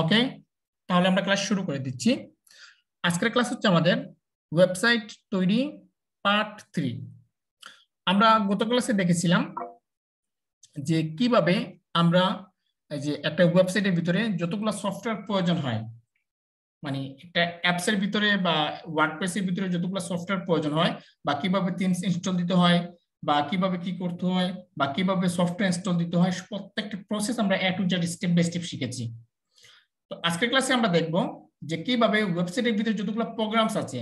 Okay তাহলে আমরা class শুরু করে দিচ্ছি। আজকের ক্লাস হচ্ছে আমাদের ওয়েবসাইট তৈরি পার্ট 3। আমরা গত ক্লাসে দেখেছিলাম যে কিভাবে আমরা যে একটা ওয়েবসাইটের ভিতরে যতগুলো সফটওয়্যার প্রয়োজন হয়, মানে একটা অ্যাপস এর ভিতরে বা ওয়ার্ডপ্রেস এর ভিতরে যতগুলো সফটওয়্যার প্রয়োজন হয় বা কিভাবে থিমস ইনস্টল দিতে হয় বা কিভাবে কি করতে হয় বা কিভাবে সফটওয়্যার ইনস্টল দিতে হয়, প্রত্যেকটা প্রসেস আমরা A to Z step by step শিখেছি। তো আজকের ক্লাসে আমরা দেখব যে কিভাবে ওয়েবসাইটের ভিতরে যতগুলো প্রোগ্রামস আছে,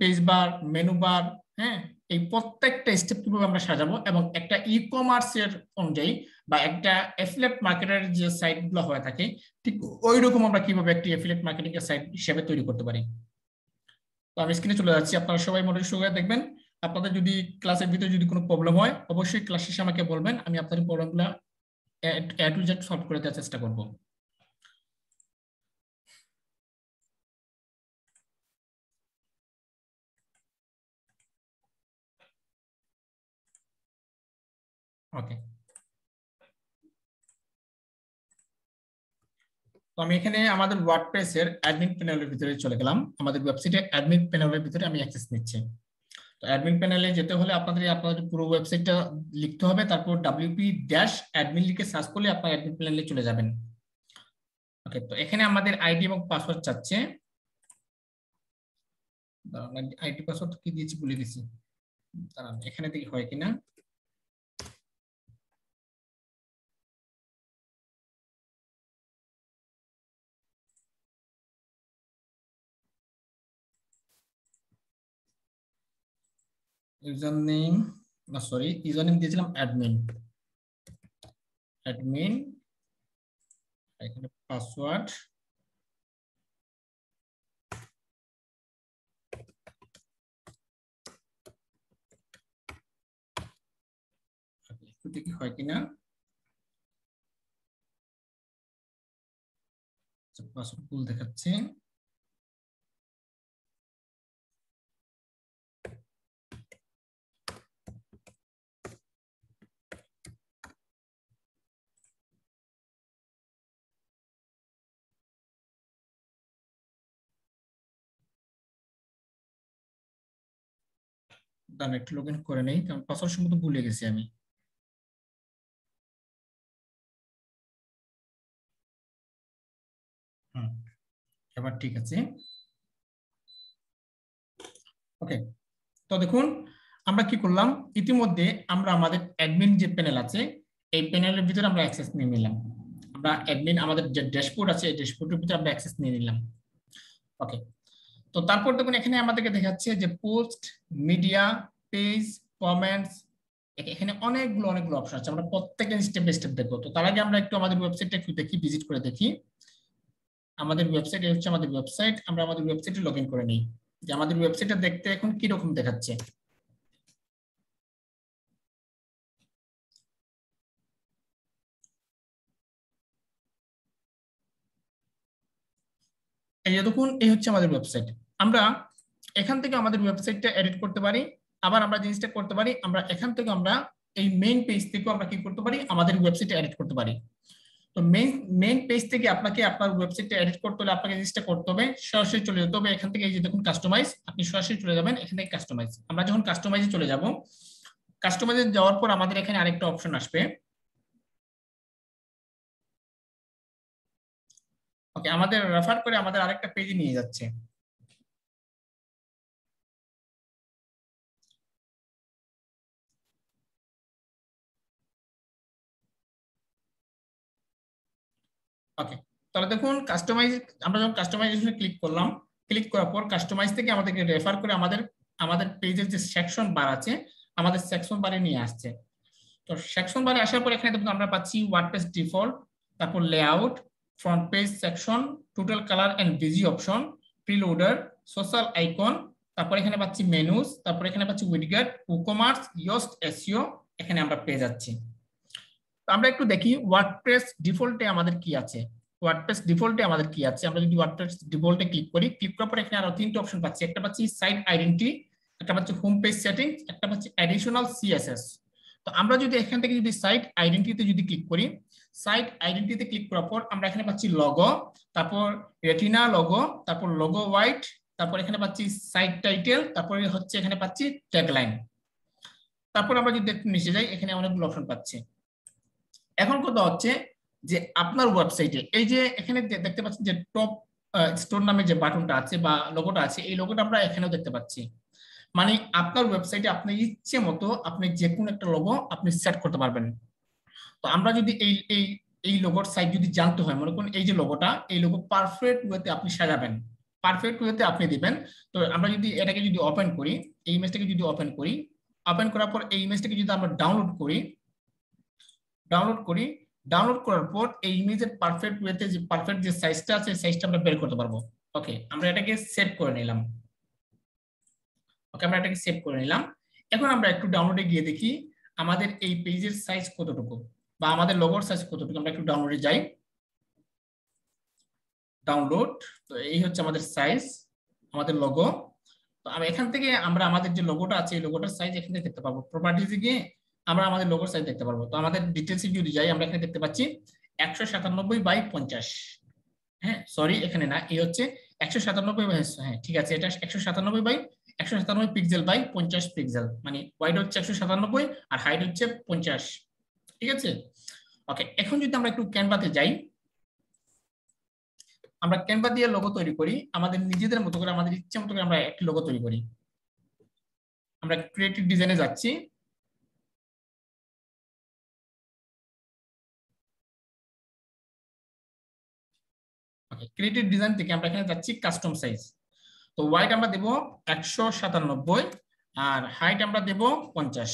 পেজ বার, মেনু বার, হ্যাঁ, এই প্রত্যেকটা স্টেপ কিভাবে আমরা সাজাবো এবং একটা ই-কমার্স এর অনুযায়ী বা একটা অ্যাফিলিয়েট মার্কেটার যে সাইটগুলো হয়ে থাকে ঠিক ওই রকম আমরা কিভাবে একটা অ্যাফিলিয়েট মার্কেটিং এর সাইট হিসেবে তৈরি করতে পারি। তো আমি স্ক্রিনে চলে যাচ্ছি, আপনারা সবাই মনোযোগ সহকারে দেখবেন। আপনাদের যদি ক্লাসের ভিতরে যদি কোনো প্রবলেম হয় অবশ্যই ক্লাস শেষে আমাকে বলবেন, আমি আপনাদের প্রবলেমগুলো এ টু জেড সলভ করে দেওয়ার চেষ্টা করব। ওকে, তো আমি এখানে আমাদের ওয়ার্ডপ্রেস এর অ্যাডমিন প্যানেলের ভিতরে চলে গেলাম। আমাদের ওয়েবসাইটে অ্যাডমিন প্যানেলের ভিতরে আমি অ্যাক্সেস নিচ্ছি। তো অ্যাডমিন প্যানেলে যেতে হলে আপনাদের পুরো ওয়েবসাইটটা লিখতে হবে, তারপর wp-admin লিখে সার্চ করলে আপনারা অ্যাডমিন প্যানেলে চলে যাবেন। ওকে, তো এখানে আমাদের আইডি এবং পাসওয়ার্ড চাচ্ছে। আইডি পাসওয়ার্ড কি দিয়েছি ভুলে গেছি, দাঁড়ান এখানে দেখি হয় কিনা। ইউজারনেম না, সরি, ইউজারনেম দিয়েছিলাম অ্যাডমিন, এখানে পাসওয়ার্ড কি হয় কিনা, পাসওয়ার্ড ভুল দেখাচ্ছে। একটু লগ ইন করে নেই, কারণ পাসওয়ার্ড সম্ভবত ভুলে গেছি আমি। এবার ঠিক আছে। ওকে, তো দেখুন আমরা কি করলাম, ইতিমধ্যে আমরা আমাদের অ্যাডমিন যে প্যানেল আছে এই প্যানেলের ভিতরে আমরা অ্যাক্সেস নিয়ে নিলাম। আমরা অ্যাডমিন আমাদের যে ড্যাশবোর্ড আছে এই ড্যাশবোর্ডের ভিতরে আমরা অ্যাক্সেস নিয়ে নিলাম। ওকে, তো তারপর দেখুন এখানে আমাদেরকে দেখাচ্ছে যে পোস্ট, মিডিয়া, পেজ, কমেন্টস, এখানে অনেকগুলো অপশন আছে। আমরা প্রত্যেকটা স্টেপ বাই স্টেপ দেখব। তো তার আগে আমরা একটু আমাদের ওয়েবসাইটটা একটু দেখি, ভিজিট করে দেখি আমাদের ওয়েবসাইট। এই হচ্ছে আমাদের ওয়েবসাইট। আমরা আমাদের ওয়েবসাইটে লগইন করে নেই যে আমাদের ওয়েবসাইটটা দেখতে এখন কি রকম দেখাচ্ছে। দেখুন এই হচ্ছে আমাদের ওয়েবসাইট। আমরা এখান থেকে আমাদের ওয়েবসাইটটা এডিট করতে পারি। আবার আমরা জিনিসটা করতে পারি, আমরা এখান থেকে আমরা এই মেইন পেজ থেকে আমরা কি করতে পারি, আমাদের ওয়েবসাইটটা এডিট করতে পারি। তো মেইন পেজ থেকে আপনাকে আপনার ওয়েবসাইটটা এডিট করতে হলে আপনাকে জিনিসটা করতে হবে, সরাসরি চলে যেতে হবে এখান থেকে। এই যে দেখুন কাস্টমাইজ, আপনি সরাসরি চলে যাবেন এখানে কাস্টমাইজ। আমরা যখন কাস্টমাইজে চলে যাব, কাস্টমাইজে যাওয়ার পর আমাদের এখানে আরেকটা অপশন আসবে। ওকে, আমাদের রেফার করে আমাদের আরেকটা পেজে নিয়ে যাচ্ছে। ওকে, তাহলে দেখুন কাস্টমাইজ, আমরা যখন কাস্টমাইজেশনে ক্লিক করলাম, ক্লিক করার পর কাস্টমাইজ থেকে আমাদেরকে রেফার করে আমাদের পেজের যে সেকশন বার আছে আমাদের সেকশন বারে নিয়ে আসছে। তো সেকশন বারে আসার পর এখানে দেখুন আমরা পাচ্ছি ওয়ার্ডপ্রেস ডিফল্ট, তারপর layout, front page section, total color and busy option, preloader, social icon, তারপর এখানে পাচ্ছি menus, তারপর এখানে পাচ্ছি widget, WooCommerce, Yoast SEO, এখানে আমরা পেয়ে যাচ্ছি। তো আমরা একটু দেখি WordPress ডিফল্টে আমাদের কি আছে। WordPress ডিফল্টে আমাদের কি আছে, আমরা যদি WordPress ডিফল্টে ক্লিক করি, ক্লিক করার পর এখানে আরো তিনটা অপশন পাচ্ছি। একটা পাচ্ছি সাইট আইডেন্টিটি, একটা পাচ্ছি হোম পেজ সেটিংস, একটা পাচ্ছি অ্যাডিশনাল CSS। তো আমরা যদি এখান থেকে যদি সাইট আইডেন্টিটিতে যদি ক্লিক করি, সাইট আইডেন্টিটিতে ক্লিক করার পর আমরা এখানে পাচ্ছি লোগো, তারপর রেটিনা লোগো, তারপর লোগো হোয়াইট, তারপর এখানে পাচ্ছি সাইট টাইটেল, তারপরে হচ্ছে এখানে পাচ্ছি ট্যাগলাইন। তারপর আমরা যদি একটু নিচে যাই এখানে অনেকগুলো অপশন পাচ্ছি। এখন কথা হচ্ছে যে আপনার ওয়েবসাইটে এই যে এখানে দেখতে পাচ্ছেন যে টপ স্টোর নামে যে বাটনটা আছে বা লোগোটা আছে, এই লোগোটা আমরা এখানেও দেখতে পাচ্ছি। মানে আপনার ওয়েবসাইটে আপনি ইচ্ছে মতো আপনি যে কোনো একটা লোগো আপনি সেট করতে পারবেন। তো আমরা যদি এই এই এই লোগোর সাইজ যদি জানতে হয়, মনে করুন এই যে লোগোটা, এই লোগো পারফেক্ট ওয়েতে আপনি সাজাবেন, পারফেক্ট ওয়েতে আপনি দিবেন। তো আমরা যদি এটাকে যদি ওপেন করি, এই ইমেজটাকে যদি ওপেন করি, ওপেন করার পর এই ইমেজটাকে যদি আমরা ডাউনলোড করি, ডাউনলোড করার পর এই ইমেজের পারফেক্ট ওয়েতে যে পারফেক্ট যে সাইজটা আছে সেই সাইজটা আমরা বের করতে পারবো। ওকে, আমরা এটাকে সেভ করে নিলাম। ওকে, আমরা এটাকে সেভ করে নিলাম। এখন আমরা একটু ডাউনলোডে গিয়ে দেখি আমাদের এই পেজের সাইজ কতটুকু বা আমাদের লোগোর সাইজ কতটুকু। আমরা একটু ডাউনলোডে যাই, ডাউনলোড। তো এই হচ্ছে আমাদের সাইজ, আমাদের লোগো। তো আমি এখান থেকে আমরা আমাদের যে লোগোটা আছে এই লোগোটার সাইজ এখান থেকে দেখতে পাবো। প্রপার্টিজে গিয়ে আমরা আমাদের লোগোর সাইজ দেখতে পারবো। তো আমাদের ডিটেলস যদি যাই আমরা এখানে দেখতে পাচ্ছি 197/50। হ্যাঁ, সরি এখানে না, এই হচ্ছে 197/50। হ্যাঁ ঠিক আছে, এটা 197/197 পিক্সেল বাই 50 পিক্সেল, মানে ওয়াইড হচ্ছে 197 আর হাইট হচ্ছে 50। ঠিক আছে, ওকে। এখন যদি আমরা একটু ক্যানভাতে যাই, আমরা ক্যানভা দিয়ে লোগো তৈরি করি আমাদের নিজেদের মতো করে, আমাদের ইচ্ছে মতো করে আমরা একটি লোগো তৈরি করি। আমরা ক্রিয়েটিভ ডিজাইনে যাচ্ছি, ক্রিয়েটিভ ডিজাইন থেকে আমরা এখানে যাচ্ছি কাস্টম সাইজ। তো ওয়াইড আমরা দেব 197 আর হাইট আমরা দেব 50।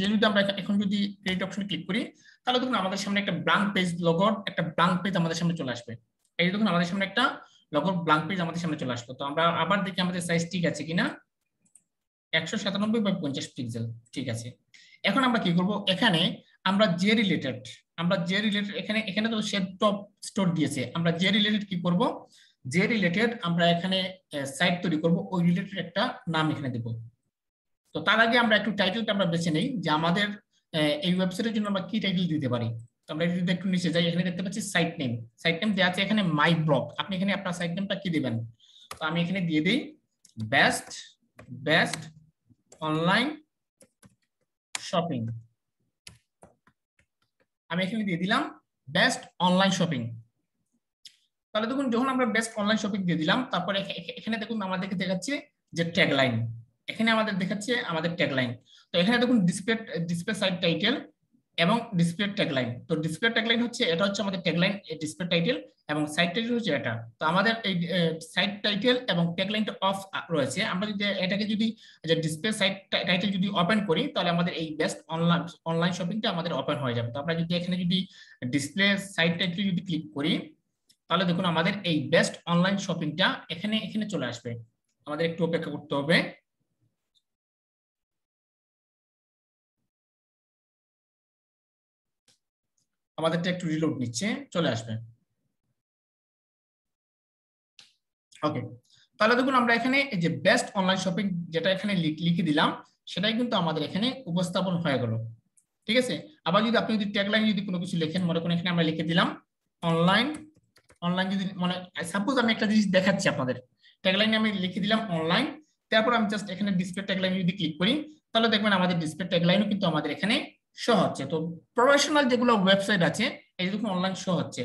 যদি আমরা এখন যদি ক্রিয়েট অপশন ক্লিক করি তাহলে দেখুন আমাদের সামনে একটা ব্ল্যাঙ্ক পেজ, লগোর একটা ব্ল্যাঙ্ক পেজ আমাদের সামনে চলে আসবে। এই দেখুন আমাদের সামনে একটা লগোর ব্ল্যাঙ্ক পেজ আমাদের সামনে চলে আসলো। তো আমরা আবার দেখি আমাদের সাইজ ঠিক আছে কিনা, 197/50 পিক্সেল, ঠিক আছে। এখন আমরা কি করব, এখানে আমরা যে রিলেটেড এখানে তো সে টপ স্টোর দিয়েছে, আমরা যে রিলেটেড কি করব, যে রিলেটেড আমরা এখানে সাইট তৈরি করব ওই রিলেটেড একটা নাম এখানে দেব। তো তার আগে আমরা একটু টাইটেলটা আমরা বেছে নেই যে আমাদের এই ওয়েবসাইটের জন্য আমরা কি টাইটেল দিতে পারি। তো আমরা যদি একটু নিচে যাই এখানে দেখতে পাচ্ছি সাইট নেম, সাইট নেম দেওয়া আছে এখানে মাই ব্লগ। আপনি এখানে আপনার সাইট নেমটা কি দেবেন, তো আমি এখানে দিয়ে দিই বেস্ট অনলাইন শপিং। আমি এখানে দিয়ে দিলাম বেস্ট অনলাইন শপিং। তাহলে দেখুন যখন আমরা বেস্ট অনলাইন শপিং দিয়ে দিলাম, তারপরে এখানে দেখুন আমাদেরকে দেখাচ্ছে যে ট্যাগলাইন, এখানে আমাদের দেখাচ্ছে আমাদের ট্যাগলাইন। তো এখানে দেখুন ডিসপ্লে সাইট টাইটেল এবং ডিসপ্লে ট্যাগলাইন। তো ডিসপ্লে ট্যাগলাইন হচ্ছে এটা হচ্ছে আমাদের ট্যাগলাইন, ডিসপ্লে টাইটেল এবং সাইট টাইটেল হচ্ছে এটা। তো আমাদের এই সাইট টাইটেল এবং ট্যাগলাইনটা অফ রয়েছে। আমরা যদি এটাকে যদি ডিসপ্লে সাইট টাইটেল যদি ওপেন করি তাহলে আমাদের এই বেস্ট অনলাইন শপিংটা আমাদের ওপেন হয়ে যাবে। তো আমরা যদি এখানে যদি ডিসপ্লে সাইট টাইটেল যদি ক্লিক করি তাহলে দেখুন আমাদের এই বেস্ট অনলাইন শপিংটা এখানে চলে আসবে। আমাদের একটু অপেক্ষা করতে হবে। আমাদেরটা একটু রিলোড নিচ্ছে, চলে আসবে। ওকে, তাহলে দেখুন আমরা এখানে এই যে বেস্ট অনলাইন শপিং যেটা এখানে লিখে দিলাম সেটাই কিন্তু আমাদের এখানে উপস্থাপন হয়ে গেল। ঠিক আছে, আবার যদি আপনি যদি ট্যাগলাইন যদি কোনো কিছু লেখেন, মনে করেন এখানে আমরা লিখে দিলাম অনলাইন যদি মানে সাপোজ আমি একটা জিনিস দেখাচ্ছি আপনাদের, ট্যাগলাইনে আমি লিখে দিলাম অনলাইন। তারপর আমি জাস্ট এখানে ডিসপ্লে ট্যাগলাইন যদি ক্লিক করি তাহলে দেখবেন আমাদের ডিসপ্লে ট্যাগলাইনও কিন্তু আমাদের এখানে শো হচ্ছে। তো প্রফেশনাল যেগুলো ওয়েবসাইট আছে এই দেখুন অনলাইন শো হচ্ছে।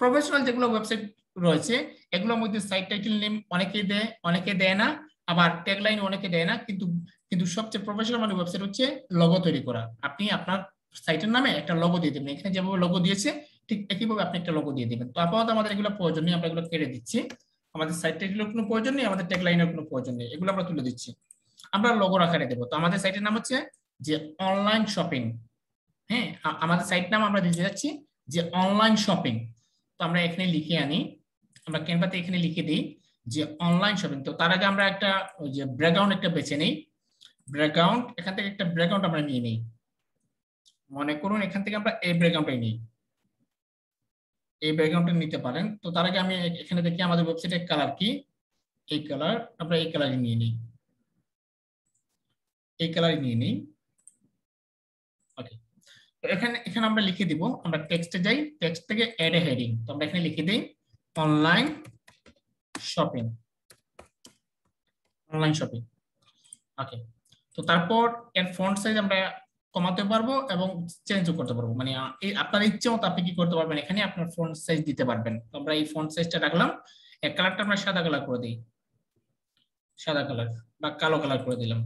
প্রফেশনাল যেগুলো ওয়েবসাইট রয়েছে এগুলোর মধ্যে সাইট টাইটেল নেম অনেকেই দেয়, অনেকে দেয় না, আবার ট্যাগলাইন অনেকে দেয় না। কিন্তু সবচেয়ে প্রফেশনাল মানে ওয়েবসাইট হচ্ছে লোগো তৈরি করা। আপনি আপনার সাইটের নামে একটা লোগো দিয়ে দেবেন, এখানে যেভাবে লোগো দিয়েছে ঠিক একইভাবে আপনি একটা লোগো দিয়ে দেবেন। তো আপাতত আমাদের এগুলো প্রয়োজন নেই, আমরা এগুলো কেটে দিচ্ছি। আমাদের সাইট টাইটেলের কোনো প্রয়োজন নেই, আমাদের ট্যাগলাইনের কোনো প্রয়োজন নেই, এগুলো আমরা তুলে দিচ্ছি, আমরা লোগোর আকারে দেবো। তো আমাদের সাইটের নাম হচ্ছে যে অনলাইন শপিং। হ্যাঁ, আমাদের সাইট নাম আমরা দিতে যাচ্ছি যে অনলাইন শপিং। তো আমরা এখানে লিখে আনি, আমরা ক্যানভাতে এখানে লিখে দিই যে অনলাইন শপিং। তো তার আগে আমরা একটা ওই যে ব্যাকগ্রাউন্ড একটা বেছে নেই, ব্যাকগ্রাউন্ড এখান থেকে একটা ব্যাকগ্রাউন্ড আমরা নিয়ে নেই। মনে করুন এখান থেকে আমরা এই ব্যাকগ্রাউন্ডটাই নিই, এই ব্যাকগ্রাউন্ডটা নিতে পারেন। তো তার আগে আমি এখানে দেখি আমাদের ওয়েবসাইটের কালার কি, এই কালার আমরা এই কালারই নিয়ে নিই, এই কালারই নিয়ে নিই। ওকে, तो এখানে এখানে আমরা লিখে দিব, আমরা টেক্সটে যাই, টেক্সট থেকে এড এ হেডিং, তো আমরা এখানে লিখে দেই online shopping, online shopping. Okay, তো তারপর এর ফন্ট সাইজ আমরা কমাতে পারবো এবং চেঞ্জও করতে পারবো, মানে আপনার ইচ্ছে মতো আপনি কি করতে পারবেন, এখানে আপনার ফন্ট সাইজ দিতে পারবেন। তো আমরা এই ফন্ট সাইজটা রাখলাম, এর কালারটা আমরা সাদা কালার করে দিই, সাদা কালার বা কালো কালার করে দিলাম,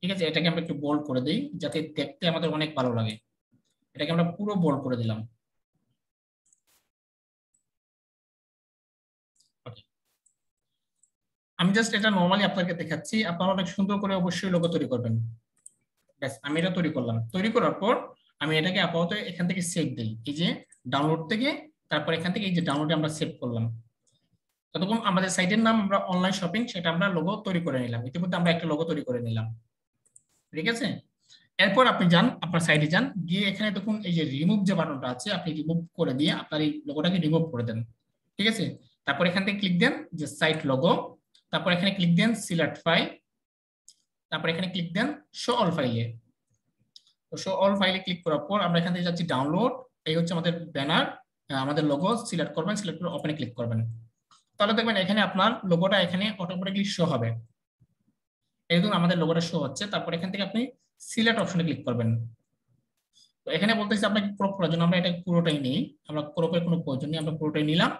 ঠিক আছে। এটাকে আমরা একটু বোল্ড করে দিই যাতে দেখতে আমাদের অনেক ভালো লাগে, এটাকে আমরা পুরো বোল্ড করে দিলাম। আমি জাস্ট এটা নরমালি আপনাকে দেখাচ্ছি, আপনারা অনেক সুন্দর করে অবশ্যই লোগো তৈরি করবেন। ব্যাস, আমি এটা তৈরি করলাম, তৈরি করার পর আমি এটাকে আপাতত এখান থেকে সেভ দিই, এই যে ডাউনলোড থেকে, তারপর এখান থেকে এই যে ডাউনলোডে আমরা সেভ করলাম। ততক্ষণ আমাদের সাইটের নাম আমরা অনলাইন শপিং, সেটা আমরা লোগো তৈরি করে নিলাম, ইতিমধ্যে আমরা একটা লোগো তৈরি করে নিলাম, ঠিক আছে। এরপর আপনি যান, আপনার সাইটে যান, গিয়ে এখানে দেখুন এই যে রিমুভ যে বাটনটা আছে, আপনি রিমুভ করে দিয়ে আপনার এই লোগোটাকে রিমুভ করে দেন, ঠিক আছে। তারপর এখান থেকে ক্লিক দেন যে সাইট লোগো, তারপর এখানে ক্লিক দেন সিলেক্ট ফাইল, তারপর এখানে ক্লিক দেন শো অল ফাইলে। তো শো অল ফাইলে ক্লিক করার পর আমরা এখান থেকে যাচ্ছি ডাউনলোড, এই হচ্ছে আমাদের ব্যানার, আমাদের লোগো সিলেক্ট করবেন, সিলেক্ট করে ওপেনে ক্লিক করবেন, তাহলে দেখবেন এখানে আপনার লোগোটা এখানে অটোমেটিকলি শো হবে। এইরকম আমাদের লোগোটা শো হচ্ছে। তারপর এখান থেকে আপনি সিলেক্ট অপশনে ক্লিক করবেন। তো এখানে বলতেছি আপনাকে ক্রপ করার জন্য, আমরা এটা পুরোটাই নেই, আমরা ক্রপের কোনো প্রয়োজন নেই, আমরা পুরোটাই নিলাম,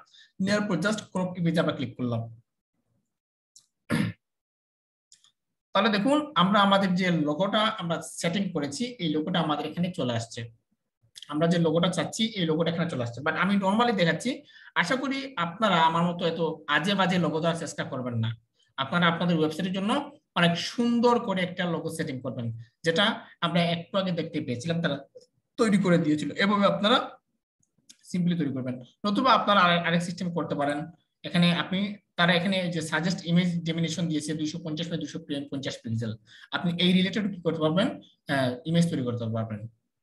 নেওয়ার পর জাস্ট ক্রপ ইমেজে আমরা ক্লিক করলাম। তাহলে দেখুন আমরা আমাদের যে লোগোটা আমরা সেটিং করেছি, এই লোগোটা আমাদের এখানে চলে আসছে, আমরা যে লোগোটা চাচ্ছি এই লোগোটা এখানে চলে আসছে। বাট আমি নর্মালি দেখাচ্ছি, আশা করি আপনারা আমার মতো এত আজে বাজে লোগো দেওয়ার চেষ্টা করবেন না, আপনারা আপনাদের ওয়েবসাইটের জন্য অনেক সুন্দর করে একটা লোগো সেটিং করবেন, যেটা আমরা একটু আগে দেখতে পেয়েছিলাম তারা তৈরি করে দিয়েছিল, এভাবে আপনারা সিম্পলি তৈরি করবেন। নতুবা আপনারা আরেক সিস্টেম করতে পারেন, এখানে আপনি তারা এখানে যে সাজেস্ট ইমেজ ডেমিনেশন দিয়েছে 250 by 250 পিক্সেল, আপনি এই রিলেটেড কি করতে পারবেন, ইমেজ তৈরি করতে পারবেন,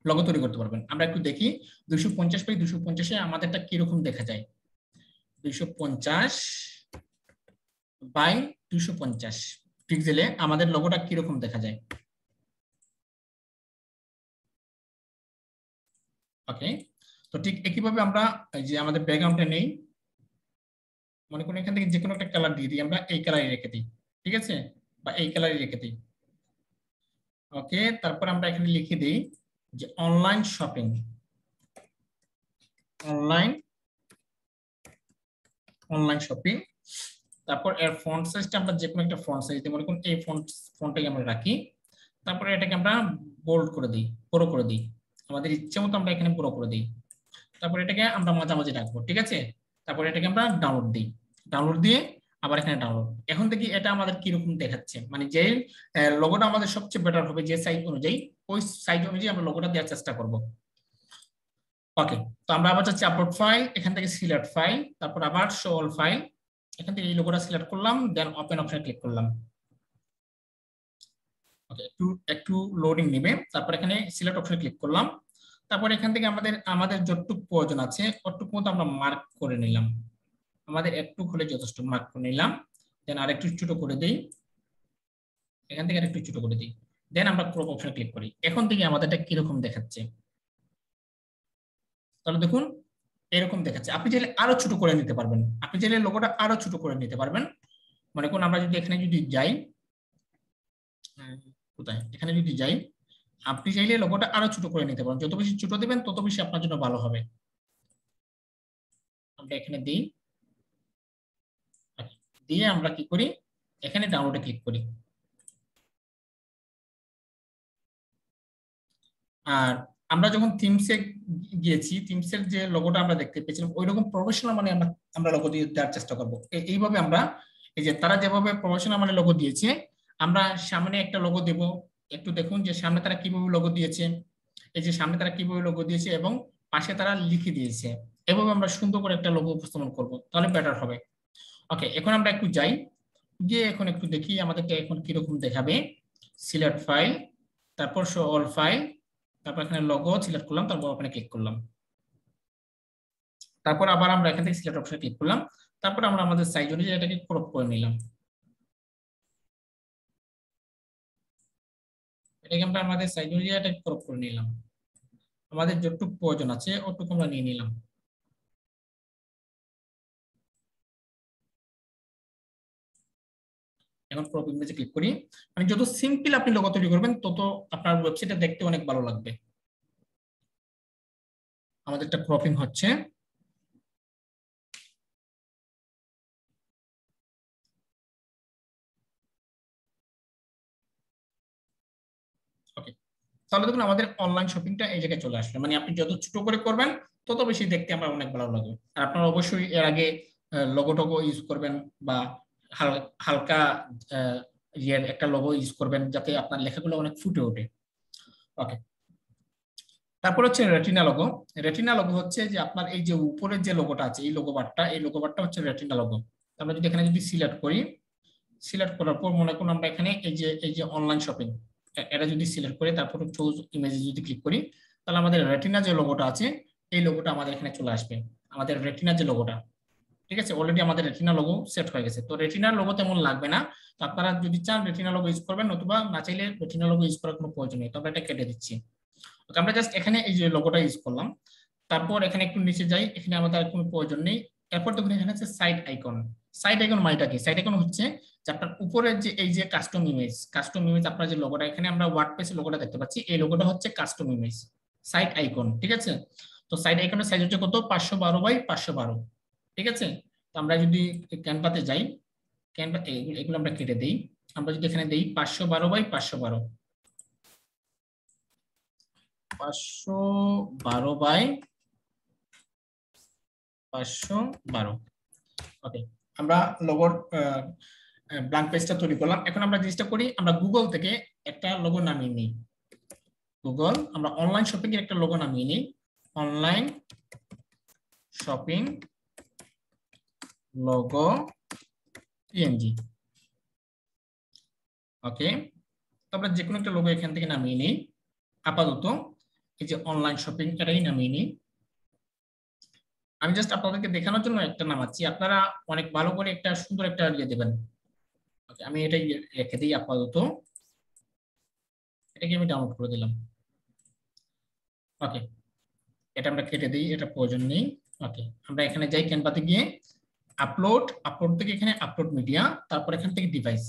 লোগো তৈরি করতে পারবেন। আমরা একটু দেখি 250 by 250 এ আমাদেরটা কিরকম দেখা যায়। 250 by 250 পিক্সেলে আমাদের লোগোটা কিরকম দেখা যায়। ওকে, তো ঠিক একইভাবে আমরা যে আমাদের ব্যাকগ্রাউন্ডটা নেই, মনে করি এখান থেকে যে কোনো একটা কালার দিয়ে দিই, আমরা এই কালারই রেখে দিই, ঠিক আছে, বা এই কালারই রেখে দিই। ওকে, তারপর আমরা এখানে লিখে দিই যে অনলাইন শপিং, অনলাইন শপিং। তারপর এর ফন্ট সাইজটা আমরা যে কোনো একটা ফন্ট সাইজ দিই, মনে করুন এই ফন্টটাকে আমরা রাখি, তারপরে এটাকে আমরা বোল্ড করে দিই, বড় করে দিই, আমাদের ইচ্ছে মতো আমরা এখানে বড় করে দিই, তারপর এটাকে আমরা মাঝামাঝি রাখবো, ঠিক আছে। তারপর এটাকে আমরা ডাউনলোড দিই, ডাউনলোড দিয়ে আবার এখানে ডাউনলোড। এখন থেকে এটা আমাদের কিরকম দেখাচ্ছে, মানে যে লোগোটা আমাদের সবচেয়ে বেটার হবে যে সাইজ অনুযায়ী, ওই সাইজ অনুযায়ী আমরা লোগোটা দেওয়ার চেষ্টা করব। ওকে, তো আমরা আবার চাচ্ছি আপলোড ফাইল, এখান থেকে সিলেক্ট ফাইল, তারপর আবার শো অল ফাইল, এখান থেকে এই লোগোটা সিলেক্ট করলাম, দেন ওপেন অপশনে ক্লিক করলাম। ওকে, একটু লোডিং নেবে, তারপর এখানে সিলেক্ট অপশনে ক্লিক করলাম, তারপর এখান থেকে আমাদের আমাদের যতটুকু প্রয়োজন আছে অতটুকু মতো আমরা মার্ক করে নিলাম, আমাদের একটু হলে যথেষ্ট মার্ক করে নিলাম। দেন আর একটু ছোট করে দিই, এখান থেকে আরেকটু ছোট করে দিই, দেন আমরা ক্রপ অপশনে ক্লিক করি। এখন থেকে আমাদেরটা কিরকম দেখাচ্ছে, তাহলে দেখুন এরকম দেখাচ্ছে। আপনি চাইলে আরো ছোট করে নিতে পারবেন, আপনি চাইলে লোগোটা আরো ছোট করে নিতে পারবেন। মনে করুন আমরা যদি এখানে যদি যাই, কোথায়, এখানে যদি যাই, আপনি চাইলে লোগোটা আরো ছোট করে নিতে পারেন, যত বেশি ছোট দিবেন তত বেশি আপনার জন্য ভালো হবে। আমরা এখানে দিই, দিয়ে আমরা কি করি, এখানে ডাউনলোডে ক্লিক করি। আর আমরা যখন থিমসে গিয়েছি, থিমসের যে লোগোটা আমরা দেখতে পেয়েছিলাম ওইরকম প্রফেশনাল মানে আমরা লোগো দিয়ে দেওয়ার চেষ্টা করবো। এইভাবে আমরা এই যে তারা যেভাবে প্রফেশনাল মানে লোগো দিয়েছে, আমরা সামনে একটা লোগো দেব, একটু দেখুন যে সামনে তারা কিভাবে লোগো দিয়েছে, এই যে সামনে তারা কিভাবে লোগো দিয়েছে এবং পাশে তারা লিখে দিয়েছে, এভাবে আমরা সুন্দর করে একটা লোগো উপস্থাপন করব, তাহলে বেটার হবে। ওকে, এখন আমরা একটু যাই, গিয়ে এখন একটু দেখি আমাদেরকে এখন কিরকম দেখাবে। সিলেক্ট ফাইল, তারপর শো অল ফাইল, তারপর এখানে লোগো সিলেক্ট করলাম, তারপর ওখানে ক্লিক করলাম, তারপর আবার আমরা এখান থেকে সিলেক্ট অপশনে ক্লিক করলাম, তারপর আমরা আমাদের সাইজ অনুযায়ী এটাকে ক্রপ করে নিলাম, এটাকে আমরা আমাদের সাইজ অনুযায়ী ক্রপ করে নিলাম। আমাদের যতটুকু প্রয়োজন আছে ওটুকু আমরা নিয়ে নিলাম। এখন ক্রপ ইমেজে ক্লিক করি। মানে যত সিম্পল আপনি লোগো তৈরি করবেন তত আপনার ওয়েবসাইটটা দেখতে অনেক ভালো লাগবে। আমাদের একটা ক্রপিং হচ্ছে। তাহলে দেখুন আমাদের অনলাইন শপিংটা এই জায়গায় চলে আসলো। মানে আপনি যত ছোট করে করবেন তত বেশি দেখতে আমরা অনেক ভালো লাগবে। আর আপনারা অবশ্যই এর আগে লোগো টোগো ইউজ করবেন বা হালকা ইয়ের একটা লোগো ইউজ করবেন যাতে আপনার লেখাগুলো অনেক ফুটে ওঠে। ওকে, তারপর হচ্ছে রেটিনা লোগো। রেটিনা লোগো হচ্ছে যে আপনার এই যে উপরের যে লোগোটা আছে এই লোগোবারটা হচ্ছে রেটিনা লোগো। আমরা যদি এখানে সিলেক্ট করি, সিলেক্ট করার পর মনে করুন আমরা এখানে এই যে অনলাইন শপিং এটা যদি সিলেক্ট করে তারপর চুজ ইমেজে যদি ক্লিক করি তাহলে আমাদের রেটিনা যে লোগোটা আছে এই লোগোটা আমাদের এখানে চলে আসবে। আমাদের রেটিনা যে লোগোটা, ঠিক আছে, অলরেডি আমাদের রেটিনা লোগো সেট হয়ে গেছে। তো রেটিনার লোগো তেমন লাগবে না, তো আপনারা যদি চান রেটিনা লোগো ইউজ করবেন, নতুবা না চাইলে রেটিনা লোগো ইউজ করার কোনো প্রয়োজন নেই। তো আমরা এটা কেটে দিচ্ছি। আমরা জাস্ট এখানে এই যে লোগোটা ইউজ করলাম, তারপর এখানে একটু নিচে যাই, এখানে আমাদের কোনো প্রয়োজন নেই। এরপর দেখুন এখানে আছে সাইড আইকন। সাইড আইকন মানেটা কি? সাইড আইকন হচ্ছে আপনার উপরের যে এই যে কাস্টম ইমেজ আপনার যে লোগোটা, এখানে আমরা ওয়ার্ডপ্রেস লোগোটা দেখতে পাচ্ছি, এই লোগোটা হচ্ছে কাস্টম ইমেজ সাইড আইকন, ঠিক আছে। তো সাইড আইকনের সাইজ হচ্ছে কত? 512 বাই 512, ঠিক আছে। তো আমরা যদি ক্যানভাতে যাই, ক্যানভা এগুলো আমরা কেটে দেই। আমরা যদি এখানে দেই 512 বাই 512। ওকে, আমরা লোগোর ব্ল্যাঙ্ক পেজটা তৈরি করলাম। এখন আমরা জিনিসটা করি, আমরা গুগল থেকে একটা লোগো নামিয়ে নিই। গুগল, আমরা অনলাইন শপিং এর একটা লোগো নামিয়ে নিই, online shopping logo PNG. Okay, তারপরে যে কোনো একটা লোগো এখান থেকে নামিয়ে নিই। আপাতত এই যে অনলাইন শপিং এটাই নামিয়ে নিই। আমি জাস্ট আপনাদেরকে দেখানোর জন্য একটা নামাচ্ছি, আপনারা অনেক ভালো করে একটা সুন্দর একটা ইয়ে দেবেন। আমি এটাই রেখে দিই আপাতত, এটাকে আমি ডাউনলোড করে দিলাম। ওকে, এটা আমরা কেটে দিই, এটা প্রয়োজন নেই। ওকে, আমরা এখানে যাই, ক্যানভাতে গিয়ে আপলোড থেকে এখানে আপলোড মিডিয়া, তারপর এখান থেকে ডিভাইস,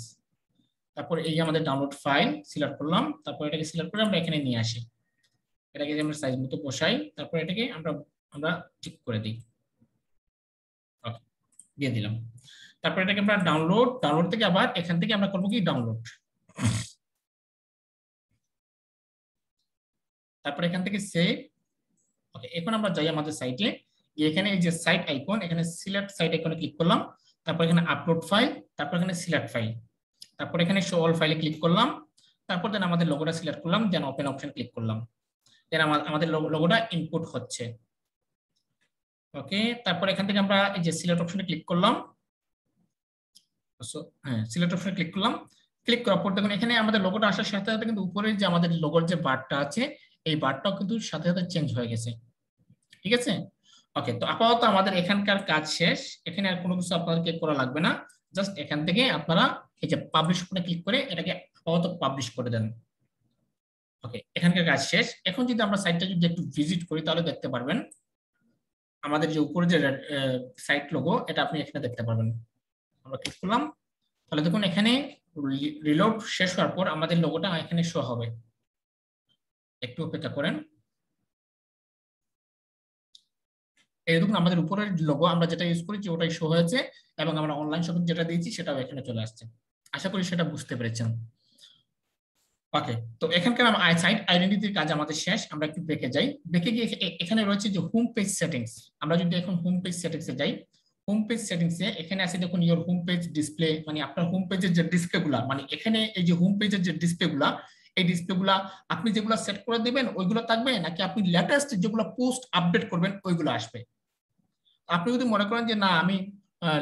তারপর এই আমাদের ডাউনলোড ফাইল সিলেক্ট করলাম, তারপর এটাকে সিলেক্ট করে আমরা এখানে নিয়ে আসি, এটাকে আমরা সাইজ মতো বসাই, তারপর এটাকে আমরা ঠিক করে দিই, দিয়ে দিলাম। তারপরে এটাকে আমরা ডাউনলোড থেকে আবার এখান থেকে আমরা করবো কি ডাউনলোড, তারপরে এখান থেকে সেভ। ওকে, এখন আমরা যাই আমাদের সাইটে, এখানে এই যে সাইট আইকন, এখানে সিলেক্ট সাইট আইকনে ক্লিক করলাম, তারপর এখানে আপলোড ফাইল, তারপর এখানে সিলেক্ট ফাইল, তারপর এখানে শো অল ফাইলে ক্লিক করলাম, তারপর দেন আমাদের লোগোটা সিলেক্ট করলাম, দেন ওপেন অপশন ক্লিক করলাম, দেন আমাদের লোগোটা ইনপুট হচ্ছে। ওকে, তারপর এখান থেকে আমরা এই যে সিলেক্ট অপশনে ক্লিক করলাম, সিলেক্ট অপশনে ক্লিক করলাম। ক্লিক করার পর দেখুন এখানে আমাদের লোগোটা আসার সাথে সাথে কিন্তু উপরে যে আমাদের লোগোর যে বারটা আছে এই বারটাও কিন্তু সাথে সাথে চেঞ্জ হয়ে গেছে, ঠিক আছে। ওকে, তো আপাতত আমাদের এখানকার কাজ শেষ। এখানে আর কোনো কিছু আপনাদেরকে করা লাগবে না, জাস্ট এখান থেকে আপনারা এই যে পাবলিশ করে ক্লিক করে এটাকে আপাতত পাবলিশ করে দেন। ওকে, এখানকার কাজ শেষ। এখন যদি আমরা সাইটটা যদি একটু ভিজিট করি তাহলে দেখতে পারবেন আমাদের যে উপরে যে সাইট লোগো এটা আপনি এখানে দেখতে পারবেন। আমরা ক্লিক করলাম, তাহলে দেখুন এখানে রিলোড শেষ হওয়ার পর আমাদের লোগোটা এখানে শো হবে। একটু অপেক্ষা করেন, এই দেখুন আমাদের উপরের লোগো আমরা যেটা ইউজ করেছি ওটাই শো হয়েছে, এবং আমরা অনলাইন শপিং যেটা দিয়েছি সেটাও এখানে চলে আসছে। আশা করি সেটা বুঝতে পেরেছেন। ওকে, তো এখানকার সাইট আইডেন্টিটির কাজ আমাদের শেষ। আমরা একটু ব্যাকে যাই, ব্যাকে গিয়ে এখানে রয়েছে যে হোম পেজ সেটিংস। আমরা যদি এখন হোম পেজ সেটিংসে যাই, হোম পেজ সেটিংসে এখানে আছে দেখুন ইওর হোম পেজ ডিসপ্লে, মানে আপনার হোম পেজের যে ডিসপ্লেগুলা, মানে এখানে এই যে হোম পেজের যে ডিসপ্লেগুলা, এই ডিসপ্লেগুলা আপনি যেগুলো সেট করে দেবেন ওইগুলো থাকবে, নাকি আপনি লেটেস্ট যেগুলো পোস্ট আপডেট করবেন ওইগুলো আসবে। আপনি যদি মনে করেন যে না আমি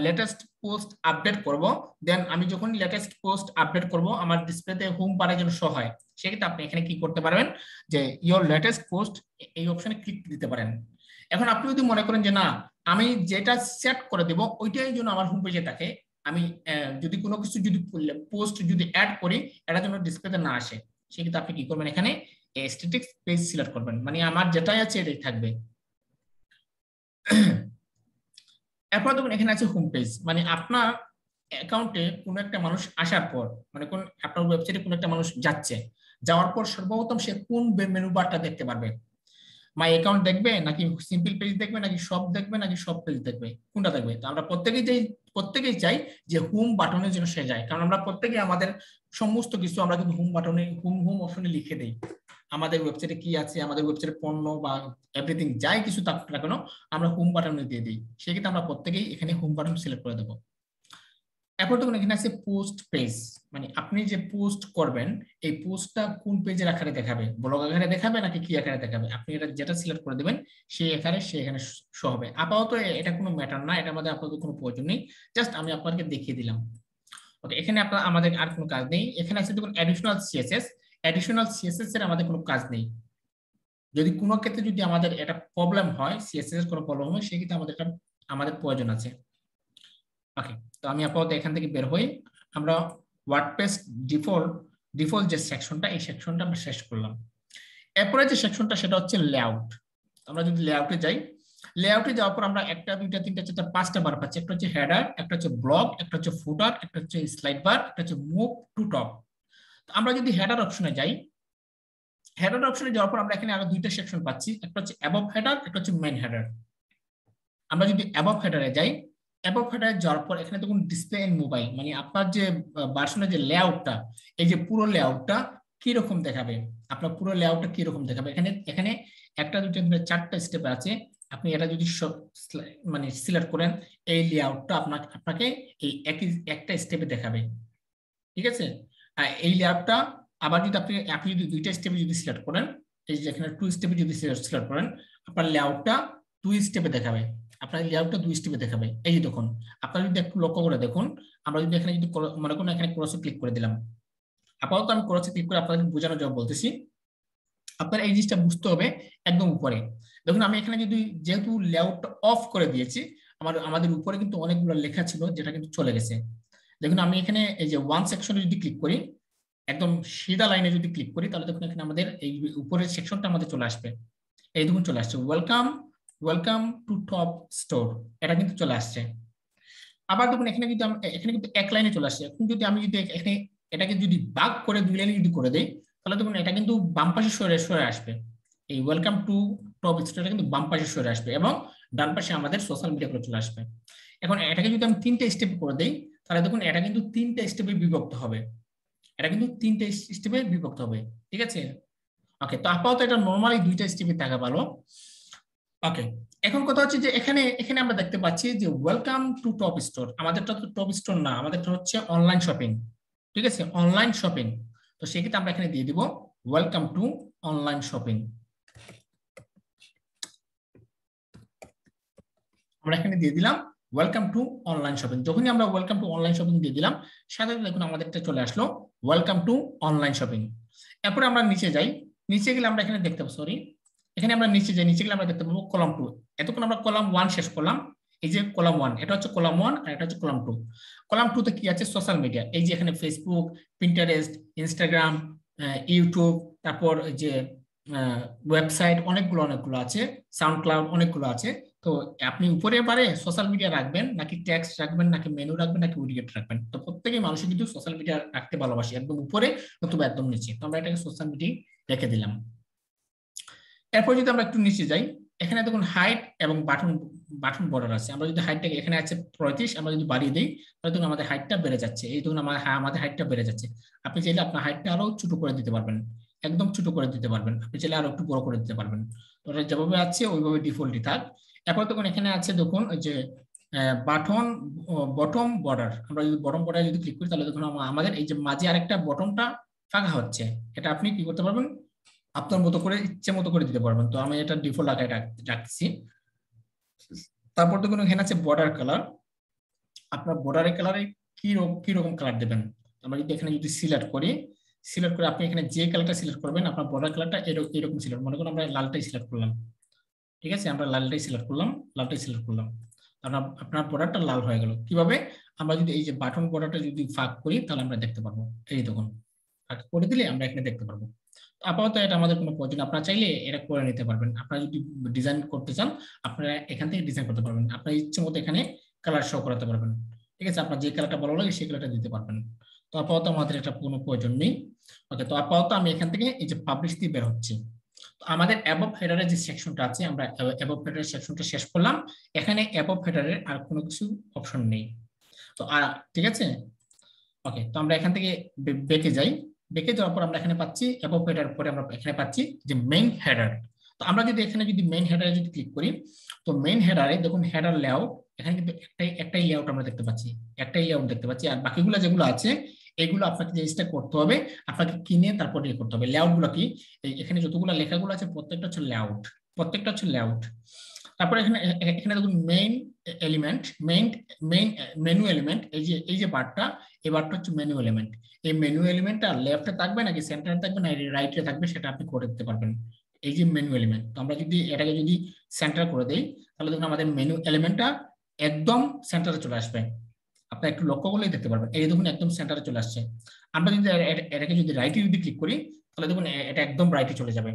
লেটেস্ট পোস্ট আপডেট করব, দেন আমি যখন লেটেস্ট পোস্ট আপডেট করব আমার ডিসপ্লেতে হোম বারে যেন শো হয়, সেক্ষেত্রে আপনি এখানে কি করতে পারবেন যে ইওর লেটেস্ট পোস্ট এই অপশনে ক্লিক দিতে পারেন। এখন আপনি যদি মনে করেন যে না আমি যেটা সেট করে দেব ওইটাই যেন আমার হোম পেজে থাকে, আমি যদি কোনো কিছু যদি পোস্ট যদি অ্যাড করি এটা যেন ডিসপ্লেতে না আসে, সেক্ষেত্রে আপনি কি করবেন এখানে स्टैटिक पेज सिलेक्ट করবেন মানে আমার যেটাই আছে এটাই থাকবে এরপর দেখুন এখানে আছে হোম পেজ মানে আপনার অ্যাকাউন্টে কোন একটা মানুষ আসার পর মানে কোন আপনার ওয়েবসাইটে কোন একটা মানুষ যাচ্ছে যাওয়ার পর সর্বপ্রথম সে কোন মেনু বারটা দেখতে পারবে মাই অ্যাকাউন্ট দেখবে নাকি সিম্পল পেজ দেখবে নাকি সব দেখবে নাকি সব পেজ দেখবে কোনটা দেখবে তো আমরা প্রত্যেককেই চাই যে হোম বাটনের জন্য সে যায় কারণ আমরা প্রত্যেকই আমাদের সমস্ত কিছু আমরা কিন্তু হোম বাটনে হোম অপশনে লিখে দেই আমাদের ওয়েবসাইটে কি আছে আমাদের ওয়েবসাইটের পণ্য বা এভরিথিং যাই কিছু থাকুক না কেন আমরা হোম বাটনে দিয়ে দেই সেক্ষেত্রে আমরা প্রত্যেককেই এখানে হোম বাটন সিলেক্ট করে দেব এরপর দেখুন এখানে আছে পোস্ট পেজ মানে আপনি যে পোস্ট করবেন এই পোস্টটা কোন পেজের আকারে দেখাবে ব্লগ আকারে দেখাবে নাকি কি আকারে দেখাবে আপনি এটা যেটা সিলেক্ট করে দিবেন সেই আকারে সে এখানে শো হবে আপাতত এটা কোনো ম্যাটার না এটা আমাদের আপাতত কোনো প্রয়োজন নেই জাস্ট আমি আপনাকে দেখিয়ে দিলাম ওকে এখানে আপনারা আমাদের আর কোনো কাজ নেই এখানে আছে দেখুন অ্যাডিশনাল সিএসএস অ্যাডিশনাল সিএসএস এর আমাদের কোনো কাজ নেই যদি কোনো ক্ষেত্রে যদি আমাদের এটা প্রবলেম হয় সিএসএস এর কোনো প্রবলেম হয় সেই ক্ষেত্রে আমাদের প্রয়োজন আছে ওকে तो आमी आपातत এখান থেকে বের হই আমরা ওয়ার্ডপ্রেস ডিফল্ট যে সেকশনটা এই সেকশনটা আমরা শেষ করলাম এরপরে যে সেকশনটা সেটা হচ্ছে লেআউট আমরা যদি লেআউটে যাই লেআউটে যাওয়ার পর আমরা একটা দুইটা তিনটা চারটা পাঁচটা বার পাচ্ছি একটা হচ্ছে হেডার একটা হচ্ছে ব্লক একটা হচ্ছে ফুটার একটা হচ্ছে স্লাইড বার একটা হচ্ছে মুভ টু টপ তো আমরা যদি হেডার অপশনে যাই হেডার অপশনে যাওয়ার পর আমরা এখানে আরো দুইটা সেকশন পাচ্ছি একটা হচ্ছে অ্যাবভ হেডার একটা হচ্ছে মেইন হেডার আমরা যদি অ্যাবভ হেডারে যাই অ্যাবভ হেডার যাওয়ার পর এখানে দেখুন ডিসপ্লে ইন মোবাইল মানে আপনার যে ভার্সনের যে লেআউটটা এই যে পুরো লেআউটটা কি রকম দেখাবে আপনার পুরো লেআউটটা কি রকম দেখাবে এখানে এখানে একটা দুটো তিনটা চারটা স্টেপ আছে আপনি এটা যদি মানে সিলেক্ট করেন এই লেআউটটা আপনাকে এই একটা স্টেপে দেখাবে ঠিক আছে আর এই লেআউটটা আবার যদি আপনি যদি দুইটা স্টেপে যদি সিলেক্ট করেন এই যে এখানে টু স্টেপে যদি সিলেক্ট করেন আপনার লেআউটটা দুই স্টেপে দেখাবে আপনার লেআউটটা দুই স্টেপে দেখাবে এই যে দেখুন আপনারা যদি একটু লক্ষ্য করে দেখুন আমরা যদি এখানে যদি মনে করুন এখানে ক্রসে ক্লিক করে দিলাম আপাতত আমি ক্রসে ক্লিক করে আপনাদের বোঝানোর জন্য বলতেছি আপনারা এই জিনিসটা বুঝতে হবে একদম উপরে দেখুন আমি এখানে যদি যেহেতু লেআউট অফ করে দিয়েছি আমাদের উপরে কিন্তু অনেকগুলো লেখা ছিল যেটা কিন্তু চলে গেছে দেখুন আমি এখানে এই যে ওয়ান সেকশনে যদি ক্লিক করি একদম সিধা লাইনে যদি ক্লিক করি তাহলে দেখুন এখানে আমাদের এই উপরের সেকশনটা আমাদের চলে আসবে এই দেখুন চলে আসছে ওয়েলকাম টু টপ স্টোর এটা কিন্তু চলে আসছে আবার দেখুন এখানে কিন্তু এক লাইনে চলে আসছে এখন যদি আমি যদি এখানে এটাকে যদি ভাগ করে দুই লাইনে যদি করে দেই তাহলে দেখুন এটা কিন্তু বাম পাশে সরে আসবে এই ওয়েলকাম টু টপ স্টোরটা কিন্তু বাম পাশে সরে আসবে এবং ডান পাশে আমাদের সোশ্যাল মিডিয়াগুলো চলে আসবে এখন এটাকে যদি আমি তিনটা স্টেপ করে দেই তাহলে দেখুন এটা কিন্তু তিনটা স্টেপে বিভক্ত হবে ঠিক আছে ওকে তো আপাতত এটা নরমালি দুইটা স্টেপে থাকা ভালো ওকে এখন কথা হচ্ছে যে এখানে এখানে আমরা দেখতে পাচ্ছি যে ওয়েলকাম টু টপ স্টোর আমাদেরটা তো টপ স্টোর না আমাদেরটা হচ্ছে অনলাইন শপিং ঠিক আছে অনলাইন শপিং তো সেক্ষেত্রে আমরা এখানে দিয়ে দিব ওয়েলকাম টু অনলাইন শপিং আমরা এখানে দিয়ে দিলাম ওয়েলকাম টু অনলাইন শপিং যখনই আমরা ওয়েলকাম টু অনলাইন শপিং দিয়ে দিলাম সাথে সাথে দেখুন আমাদেরটা চলে আসলো ওয়েলকাম টু অনলাইন শপিং এরপরে আমরা নিচে যাই নিচে গেলে আমরা এখানে দেখতে পাবো সরি এখানে আমরা নিচে যাই নিচে গেলে আমরা দেখতে পাবো কলাম 2 এতক্ষণ আমরা কলাম 1 শেষ করলাম এই যে কলাম 1 এটা হচ্ছে কলাম 1 আর এটা হচ্ছে কলাম 2 কলাম 2 তে কি আছে সোশ্যাল মিডিয়া এই যে এখানে ফেসবুক পিন্টারেস্ট ইনস্টাগ্রাম ইউটিউব তারপর যে ওয়েবসাইট অনেকগুলো আছে সাউন্ডক্লাউড অনেকগুলো আছে তো আপনি উপরে পারে সোশ্যাল মিডিয়া রাখবেন নাকি ট্যাক্স রাখবেন নাকি মেনু রাখবেন নাকি উইডগেট রাখবেন তো প্রত্যেকই মানুষ কিন্তু সোশ্যাল মিডিয়া রাখতে ভালোবাসে একদম উপরে অথবা একদম নিচে তো আমরা এটাকে সোশ্যাল মিডিয়া রেখে দিলাম এরপর যদি আমরা একটু নিচে যাই এখানে দেখুন হাইট এবং বাটন বর্ডার আছে আমরা যদি হাইটটাকে এখানে আছে 35 আমরা যদি বাড়িয়ে দেই তাহলে দেখুন আমাদের হাইটটা বেড়ে যাচ্ছে এই দেখুন আমাদের হাইটটা বেড়ে যাচ্ছে আপনি চাইলে আপনার হাইটটা আরো ছোট করে দিতে পারবেন একদম ছোট করে দিতে পারবেন আপনি চাইলে আরো একটু বড় করে দিতে পারবেন তো এটা যেভাবে আছে ওইভাবে ডিফল্টই থাক এরপর দেখুন এখানে আছে দেখুন যে বটম বর্ডার আমরা যদি বটম বর্ডারে যদি ক্লিক করি তাহলে দেখুন আমাদের এই যে মাঝে আরেকটা বটমটা ফাঁকা হচ্ছে এটা আপনি কি করতে পারবেন আপনার মতো করে ইচ্ছে মতো করে দিতে পারবেন তো আমি এটা ডিফল্ট আকারে রাখছি তারপর দেখুন এখানে আছে বর্ডার কালার আপনার বর্ডারের কালারে কি রকম কালার দেবেন আমরা যদি এখানে যদি সিলেক্ট করে আপনি এখানে যে কালারটা সিলেক্ট করবেন আপনার বর্ডার কালারটা এরকম সিলেক্ট মনে করুন আমরা লালটাই সিলেক্ট করলাম ঠিক আছে আমরা লালটাই সিলেক্ট করলাম আপনার বর্ডারটা লাল হয়ে গেল কিভাবে আমরা যদি এই যে বাটন বর্ডারটা যদি ফাঁক করি তাহলে আমরা দেখতে পারবো এই দেখুন করে দিলে আমরা এখানে দেখতে পারবো। আপাতত এটা আমাদের কোনো প্রয়োজন, আপনারা চাইলে এটা করে নিতে পারবেন। আপনারা যদি ডিজাইন করতে চান আপনারা এখান থেকে ডিজাইন করতে পারবেন, আপনার ইচ্ছে মতো এখানে কালার শো করাতে পারবেন। ঠিক আছে, আপনার যে কালারটা ভালো লাগে সেই কালারটা দিতে পারবেন। তো আপাতত আমাদের এটা কোনো প্রয়োজন নেই। ওকে, তো আপাতত আমি এখান থেকে এই যে পাবলিশ দিয়ে বের হচ্ছে। তো আমাদের অ্যাবভ হেডারের যে সেকশনটা আছে আমরা অ্যাবভ হেডারের সেকশনটা শেষ করলাম। এখানে অ্যাবভ হেডারের আর কোনো কিছু অপশন নেই। তো আর ঠিক আছে, ওকে, তো আমরা এখান থেকে বেঁকে যাই। বেঁকে যাওয়ার পর আমরা এখানে পাচ্ছি অ্যাবভ হেডার, পরে আমরা এখানে পাচ্ছি যে মেইন হেডার। তো আমরা যদি এখানে যদি মেইন হেডারে যদি ক্লিক করি, তো মেইন হেডারে দেখুন হেডার লেআউট, এখানে কিন্তু একটাই লেআউট আমরা দেখতে পাচ্ছি, একটাই লেআউট দেখতে পাচ্ছি। আর বাকিগুলো যেগুলো আছে এগুলো আপনাকে জিনিসটা করতে হবে, আপনাকে কিনে তারপর ইয়ে করতে হবে। লেআউট গুলো কি, এখানে যতগুলো লেখাগুলো আছে প্রত্যেকটা হচ্ছে লেআউট, প্রত্যেকটা হচ্ছে লেআউট। তারপরে এখানে এখানে দেখুন মেইন এলিমেন্ট, মেনু এলিমেন্ট, এই যে বারটা, এই বারটা হচ্ছে মেনু এলিমেন্ট। এই মেনু এলিমেন্টটা লেফটে থাকবে নাকি সেন্টারে থাকবে না রাইটে থাকবে সেটা আপনি করে দিতে পারবেন। এই যে মেনু এলিমেন্ট, তো আমরা যদি এটাকে যদি সেন্টার করে দেই তাহলে দেখুন আমাদের মেনু এলিমেন্টটা একদম সেন্টারে চলে আসবে। আপনারা একটু লক্ষ্য করলেই দেখতে পারবেন, এই দেখুন একদম সেন্টারে চলে আসছে। আমরা যদি এটাকে যদি রাইটে যদি ক্লিক করি তাহলে দেখুন এটা একদম রাইটে চলে যাবে।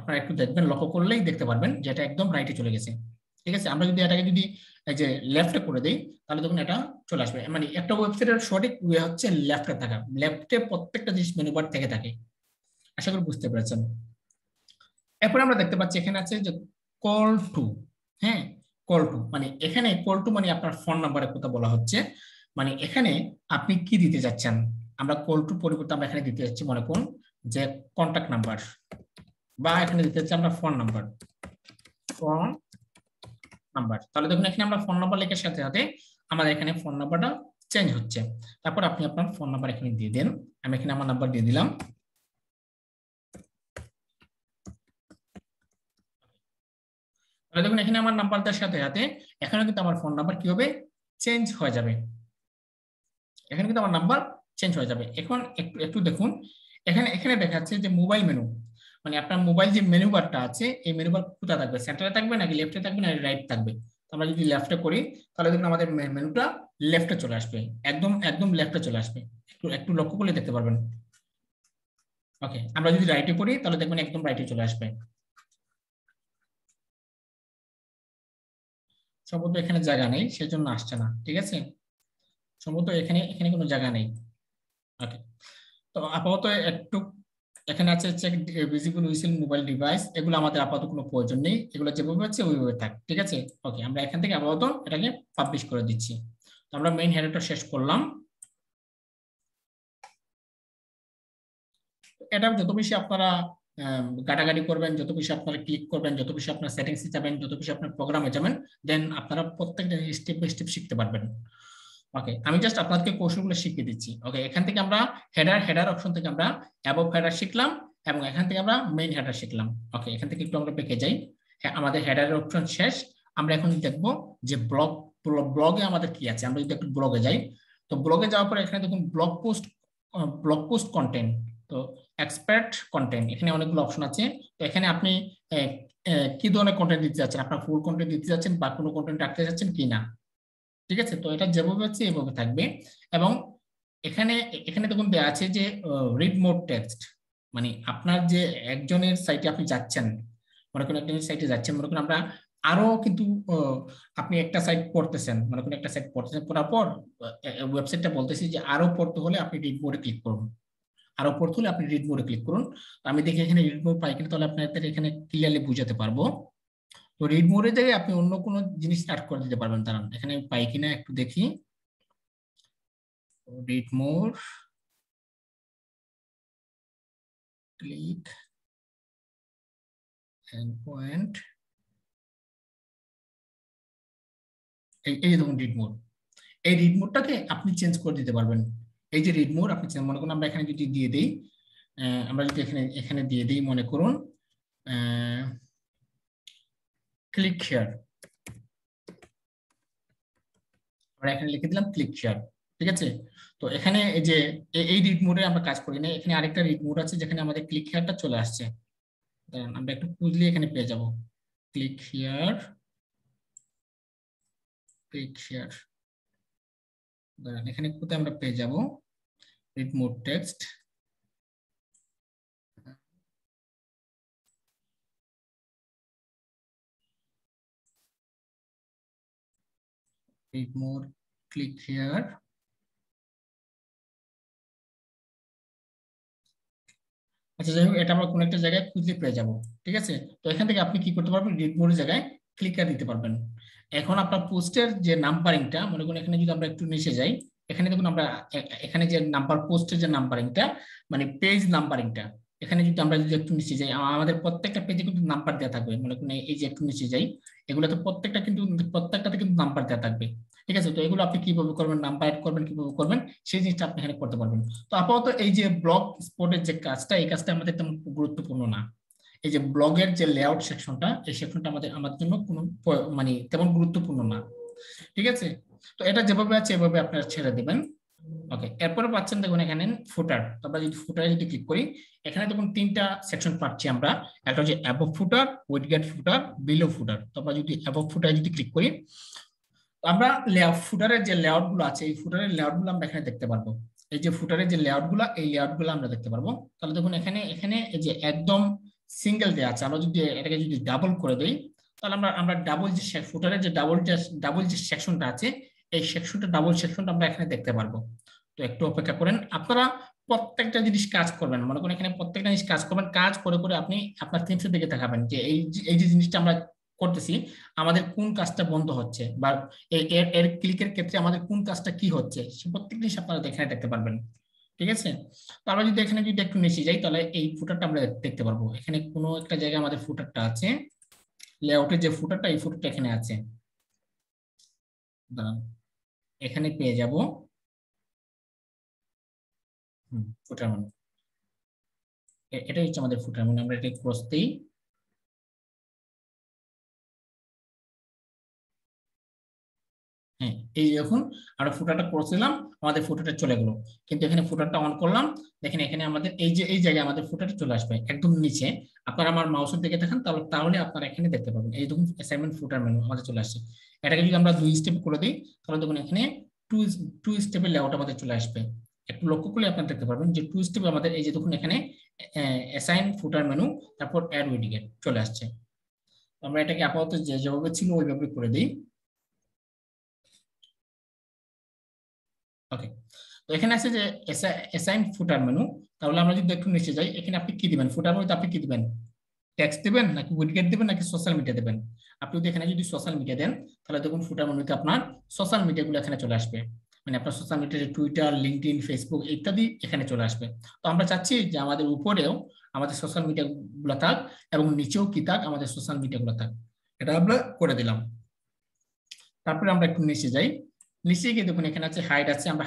আপনারা একটু দেখবেন, লক্ষ্য করলেই দেখতে পারবেন যে এটা একদম রাইটে চলে গেছে। ঠিক আছে, আমরা যদি এটাকে যদি এই যে লেফটে করে দেই তাহলে দেখুন এটা চলে আসবে। মানে একটা ওয়েবসাইটের সঠিক ওয়ে হচ্ছে লেফটে থাকা, লেফটে প্রত্যেকটা জিনিস মেনু বার থেকে থাকে। আশা করি বুঝতে পেরেছেন। এরপরে আমরা দেখতে পাচ্ছি এখানে আছে যে কল টু। হ্যাঁ, কল টু মানে এখানে কল টু মানে আপনার ফোন নাম্বারের কথা বলা হচ্ছে, মানে এখানে আপনি কি দিতে যাচ্ছেন। আমরা কল টু পরিবর্তে আমরা এখানে দিতে যাচ্ছি মনে করুন যে কন্ট্যাক্ট নাম্বার, বা এখানে দিতে যাচ্ছি আমরা ফোন নাম্বার, ফোন নাম্বার। তাহলে দেখুন এখানে আমরা ফোন নাম্বার লেখার সাথে সাথে আমাদের এখানে ফোন নাম্বারটা চেঞ্জ হচ্ছে। তারপর আপনি আপনার ফোন নাম্বার এখানে দিয়ে দেন। আমি এখানে আমার নাম্বার দিয়ে দিলাম। দেখুন এখানে আমার নাম্বারটার সাথে সাথে এখানে কিন্তু আমার ফোন নাম্বার কি হবে, চেঞ্জ হয়ে যাবে। এখানে কিন্তু আমার নাম্বার চেঞ্জ হয়ে যাবে। এখন একটু দেখুন এখানে দেখাচ্ছে যে মোবাইল মেনু, মানে আপনার মোবাইল যে মেনু বারটা আছে এই মেনু বার কোথায় থাকবে, সেন্টারে থাকবে নাকি লেফটে থাকবে নাকি রাইট থাকবে। আমরা যদি লেফটে করি তাহলে দেখুন আমাদের মেনুটা লেফটে চলে আসবে, একদম একদম লেফটে চলে আসবে। একটু লক্ষ্য করলে দেখতে পারবেন। ওকে, আমরা যদি রাইটে করি তাহলে দেখবেন একদম রাইটে চলে আসবে। সম্ভবত এখানে জায়গা নেই সেই জন্য আসছে না। ঠিক আছে, সম্ভবত এখানে কোনো জায়গা নেই। ওকে, তো আপাতত একটু এখানে আছে ভিজিবল হুইসেল মোবাইল ডিভাইস, এগুলো আমাদের আপাতত কোনো প্রয়োজন নেই, এগুলো যেভাবে আছে ওইভাবে থাক। ঠিক আছে, ওকে, আমরা এখান থেকে আপাতত এটাকে পাবলিশ করে দিচ্ছি। তো আমরা মেইন হেডারটা শেষ করলাম। এটা যত বেশি আপনারা গাটাগাটি করবেন, যত বেশি আপনারা ক্লিক করবেন, যত বেশি আপনার সেটিংসে যাবেন, যত বেশি আপনার প্রোগ্রামে যাবেন, দেন আপনারা প্রত্যেকটা স্টেপ বাই স্টেপ শিখতে পারবেন। ওকে, আমি জাস্ট আপনাদেরকে কৌশলগুলো শিখিয়ে দিচ্ছি। ওকে, এখান থেকে আমরা হেডার অপশন থেকে আমরা অ্যাবভ হেডার শিখলাম এবং এখান থেকে আমরা মেইন হেডার শিখলাম। ওকে, এখান থেকে একটু আমরা পেকে যাই। হ্যাঁ, আমাদের হেডারের অপশন শেষ। আমরা এখন দেখবো যে ব্লগে আমাদের কি আছে। আমরা যদি একটু ব্লগে যাই, তো ব্লগে যাওয়ার পর এখানে দেখুন ব্লগ পোস্ট কন্টেন্ট, তো এক্সপার্ট কন্টেন্ট, এখানে অনেকগুলো অপশন আছে। তো এখানে আপনি কি ধরনের কন্টেন্ট দিতে যাচ্ছেন, আপনার ফুল কন্টেন্ট দিতে যাচ্ছেন বা কোনো কন্টেন্ট রাখতে যাচ্ছেন কি না। ঠিক আছে, তো এটা যেভাবে আছে এভাবে থাকবে। এবং এখানে দেখুন দেওয়া আছে যে রিড মোর টেক্সট, মানে আপনার যে একজনের সাইটে আপনি যাচ্ছেন, মনে করেন একজনের সাইটে যাচ্ছেন, মনে করেন আমরা আরো কিন্তু আপনি একটা সাইট পড়তেছেন, মনে করেন একটা সাইট পড়তেছেন, পড়ার পর ওয়েবসাইটটা বলতেছি যে আরো পড়তে হলে আপনি রিড মোরে ক্লিক করুন, আরো পড়তে হলে আপনি রিড মোরে ক্লিক করুন। আমি দেখি এখানে রিড মোর পাই কিনা, তাহলে আপনাদের এখানে ক্লিয়ারলি বুঝাতে পারবো। তো রিড মোরে যাই আপনি অন্য কোনো জিনিস অ্যাড করে দিতে পারবেন। দাঁড়ান এখানে পাই কিনা একটু দেখি। Read more click end point, এই দেখুন রিড মোর। এই রিড মোরটাকে আপনি চেঞ্জ করে দিতে পারবেন। এই যে রিড মোর আপনি মনে করুন আমরা এখানে যদি দিয়ে দিই, আমরা যদি এখানে দিয়ে দিই মনে করুন ক্লিক শেয়ার, আমরা এখানে লিখে দিলাম ক্লিক শেয়ার। ঠিক আছে, তো এখানে এই যে এই রিড মোডে আমরা কাজ করি না, এখানে আরেকটা রিড মোড আছে যেখানে আমাদের ক্লিক শেয়ারটা চলে আসছে। আমরা একটু খুঁজলে এখানে পেয়ে যাব ক্লিক শেয়ার, ক্লিক শেয়ার। এখানে কোথায় আমরা পেয়ে যাব read mode text, bit more. Click here. अच्छा जब ये टाइम आप कौन-कौन सी जगह खुद ले पे जाओ, ठीक है से? तो ऐसे देखिए आपने की करते पार पर रीड मोड जगह क्लिक कर दीते पार बन। एक होना अपना पोस्टर जो नंबरिंग टा, मतलब कौन-कौन सी जो हम एक टू नीचे जाए, एक होने तो कौन अपना एक होने जो नंबर पोस्टर जो नंबरिंग टा, माने पेज नंबरिंग टा, एक होने जो हम एक टू नीचे जाए, हमारे प्रत्येक पेज को नंबर दिया था कोई, मतलब कौन एक एक टू नीचे जाए, एगुला तो प्रत्येक टाके नंबर दिया था कोई। ঠিক আছে তো এগুলো আপনি কিভাবে করবেন নাম্বার এড করবেন কিভাবে করবেন সেই জিনিসটা আপনি এখানে করতে পারবেন তো আপাতত এই যে ব্লগ স্পটের যে কাজটা এই কাজটা আমাদের তেমন গুরুত্বপূর্ণ না এই যে ব্লগের যে লেআউট সেকশনটা এই সেকশনটা আমাদের জন্য কোনো মানে তেমন গুরুত্বপূর্ণ না ঠিক আছে তো এটা যেভাবে আছে এভাবে আপনারা ছেড়ে দিবেন ওকে এরপর পাচ্ছেন দেখুন এখানে ফুটার তো আমরা যদি ফুটারে যদি ক্লিক করি এখানে দেখুন তিনটা সেকশন পাচ্ছি আমরা একটা হচ্ছে above footer widget footer below footer তো আমরা যদি অ্যাবভ ফুটারে যদি ক্লিক করি আমরা লেআউট ফুটারের যে লেআউটগুলো আছে এই ফুটারের লেআউটগুলো আমরা এখানে দেখতে পারবো এই যে ফুটারের যে লেআউটগুলো এই লেআউটগুলো আমরা দেখতে পারবো তাহলে দেখুন এখানে এখানে এই যে একদম সিঙ্গেল দেয়া আছে আমরা যদি এটাকে যদি ডাবল করে দেই তাহলে আমরা ডাবল যে ফুটারের যে ডাবল যে সেকশনটা আছে এই সেকশনটা ডাবল সেকশনটা আমরা এখানে দেখতে পারবো তো একটু অপেক্ষা করেন আপনারা প্রত্যেকটা জিনিস কাজ করবেন মানে কোন এখানে প্রত্যেকটা জিনিস কাজ করবেন কাজ করে করে আপনি আপনার থিমসের দিকে তাকাবেন যে এই যে জিনিসটা আমরা করতেছি আমাদের কোন কাজটা বন্ধ হচ্ছে বা এর ক্লিকের ক্ষেত্রে আমাদের কোন কাজটা কি হচ্ছে সে প্রত্যেক জিনিস আপনারা এখানে দেখতে পারবেন ঠিক আছে তারপর যদি এখানে যদি একটু নিচে যাই তাহলে এই ফুটারটা আমরা দেখতে পারবো এখানে কোনো একটা জায়গায় আমাদের ফুটারটা আছে লেআউটে যে ফুটারটা এই ফুটারটা এখানে আছে দাঁড়ান এখানে পেয়ে যাব ফুটার মানে এটা হচ্ছে আমাদের ফুটার মানে আমরা এটা ক্রস দেই এই দেখুন আমরা ফুটারটা ক্রস দিলাম আমাদের ফুটারটা চলে গেল কিন্তু এখানে ফুটারটা অন করলাম দেখেন এখানে আমাদের এই জায়গায় আমাদের ফুটারটা চলে আসবে একদম নিচে আপনারা আমার মাউসের দিকে দেখেন তাহলে আপনারা এখানে দেখতে পাবেন এই দেখুন অ্যাসাইনমেন্ট ফুটার মেনু আমাদের চলে আসছে এটাকে যদি আমরা দুই স্টেপ করে দেই তাহলে দেখুন এখানে টু স্টেপের লেআউট আমাদের চলে আসবে একটু লক্ষ্য করলে আপনারা দেখতে পারবেন যে টু স্টেপ আমাদের এই যে দেখুন এখানে অ্যাসাইন ফুটার মেনু তারপর অ্যাড উইডগেট চলে আসছে আমরা এটাকে আপাতত যেভাবে ছিল ওইভাবে করে দেই ओके तो এখানে আছে যে অ্যাসাইন ফুটার মেনু তাহলে আমরা যদি একটু নিচে যাই এখানে আপনি কি দিবেন ফুটার মেনুতে আপনি কি দিবেন টেক্সট দিবেন নাকি উইডগেট দিবেন নাকি সোশ্যাল মিডিয়া দিবেন আপনি যদি এখানে যদি সোশ্যাল মিডিয়া দেন তাহলে দেখুন ফুটার মেনুতে আপনার সোশ্যাল মিডিয়াগুলো এখানে চলে আসবে মানে আপনার সোশ্যাল মিডিয়াতে টুইটার লিংকডইন ফেসবুক ইত্যাদি এখানে চলে আসবে তো আমরা চাচ্ছি যে আমাদের উপরেও আমাদের সোশ্যাল মিডিয়াগুলো থাক এবং নিচেও কি থাক আমাদের সোশ্যাল মিডিয়াগুলো থাক এটা আমরা করে দিলাম তারপরে আমরা একটু নিচে যাই নিচে গিয়ে দেখুন এখানে আছে হাইট আছে আমরা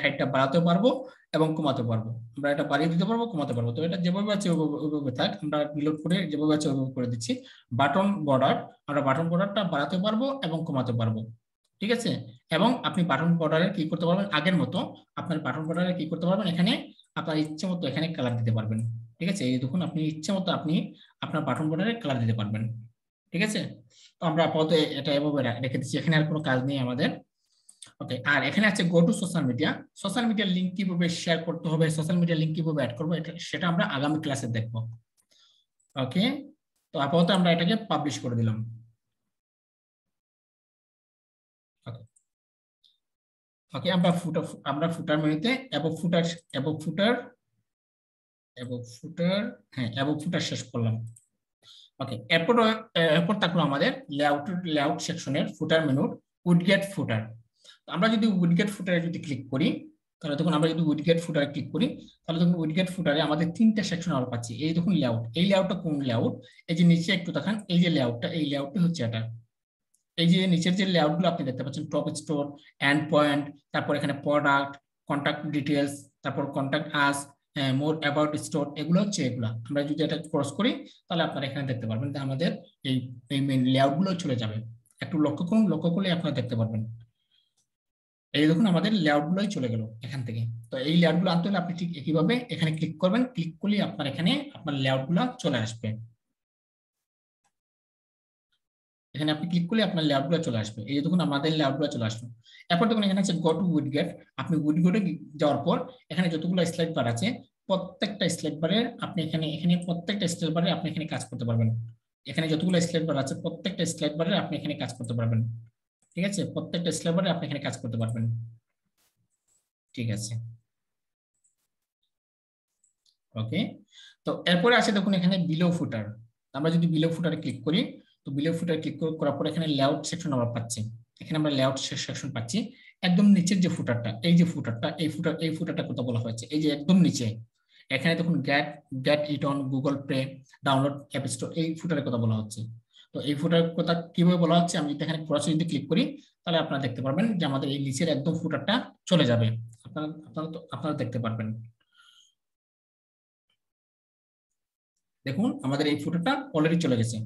হাইটটা বাড়াতে পারবো এবং কমাতে পারবো আমরা এটা বাড়িয়ে দিতে পারবো কমাতে পারবো তো এটা যেভাবে আছে ওইভাবে থাক আমরা রিলোড করে যেভাবে আছে ওইভাবে করে দিচ্ছি বাটন বর্ডার আমরা বাটন বর্ডারটা বাড়াতে পারবো এবং কমাতে পারবো ঠিক আছে এবং আপনি বাটন বর্ডারে কি করতে পারবেন আগের মতো আপনার বাটন বর্ডারে কি করতে পারবেন এখানে আপনার ইচ্ছে মতো এখানে কালার দিতে পারবেন ঠিক আছে এই দেখুন আপনি ইচ্ছে মতো আপনি আপনার বাটন বর্ডারে কালার দিতে পারবেন ঠিক আছে তো আমরা আপাতত এটা এভাবে রেখে দিচ্ছি এখানে আর কোনো কাজ নেই আমাদের ওকে আর এখানে আছে go to social media link কিভাবে শেয়ার করতে হবে সোশ্যাল মিডিয়া লিংক কিভাবে অ্যাড করব এটা সেটা আমরা আগামী ক্লাসে দেখব ওকে তো আপাতত আমরা এটাকে পাবলিশ করে দিলাম ওকে ওকে আমরা ফুটার মেনুতে অ্যাবভ ফুটার হ্যাঁ অ্যাবভ ফুটার শেষ করলাম ওকে এরপর থাকলো আমাদের লেআউট সেকশনের ফুটার মেনুর উইডগেট ফুটার আমরা যদি উইডগেট ফুটারে যদি ক্লিক করি তাহলে দেখুন আমরা যদি উইডগেট ফুটারে ক্লিক করি তাহলে দেখুন উইডগেট ফুটারে আমাদের তিনটা সেকশন আমরা পাচ্ছি এই দেখুন লেআউট এই লেআউটটা কোন লেআউট এই যে নিচে একটু দেখেন এই যে লেআউটটা এই লেআউটটা হচ্ছে এটা এই যে নিচের যে লেআউটগুলো আপনি দেখতে পাচ্ছেন টপ স্টোর এন্ড পয়েন্ট তারপর এখানে প্রোডাক্ট কন্টাক্ট ডিটেইলস তারপর contact us more about store এগুলো হচ্ছে এগুলো আমরা যদি এটা ক্রস করি তাহলে আপনারা এখানে দেখতে পারবেন যে আমাদের এই মেইন লেআউটগুলো চলে যাবে একটু লক্ষ্য করলে আপনারা দেখতে পারবেন এই দেখুন আমাদের লেআউটগুলোই চলে গেল এখান থেকে তো এই লেআউটগুলো আনতে হলে আপনি ঠিক কিভাবে এখানে ক্লিক করবেন ক্লিক করলে আপনার এখানে আপনার লেআউটগুলো চলে আসবে এখানে আপনি ক্লিক করলে আপনার লেআউটগুলো চলে আসবে এই দেখুন আমাদের লেআউটগুলো চলে আসলো এরপর দেখুন এখানে আছে গো টু উইডগেট আপনি উইডগেটে যাওয়ার পর এখানে যতগুলো স্লাইড বার আছে প্রত্যেকটা স্লাইড বারে আপনি এখানে প্রত্যেকটা স্লাইড বারে আপনি এখানে কাজ করতে পারবেন এখানে যতগুলো স্লাইড বার আছে প্রত্যেকটা স্লাইড বারে আপনি এখানে কাজ করতে পারবেন ঠিক আছে, প্রত্যেকটা স্ল্যাবারে আপনি এখানে কাজ করতে পারবেন। ঠিক আছে, ওকে। তো এরপরে আসে দেখুন এখানে বিলো ফুটার। আমরা যদি বিলো ফুটারে ক্লিক করি, তো বিলো ফুটার ক্লিক করার পর এখানে লেআউট সেকশন আমরা পাচ্ছি। এখানে আমরা লেআউট সেকশন পাচ্ছি। একদম নিচের যে ফুটারটা, এই যে ফুটারটা, এই ফুটারটা কথা বলা হয়েছে, এই যে একদম নিচে এখানে দেখুন get it on Google play download app store, এই ফুটারের কথা বলা হচ্ছে। তো এই ফুটার কথা কিভাবে বলা হচ্ছে, আমি এখানে ক্রসে যদি ক্লিক করি তাহলে আপনারা দেখতে পারবেন যে আমাদের এই নিচের একদম ফুটারটা চলে যাবে। আপনারা দেখতে পারবেন, দেখুন আমাদের এই ফুটারটা অলরেডি চলে গেছে।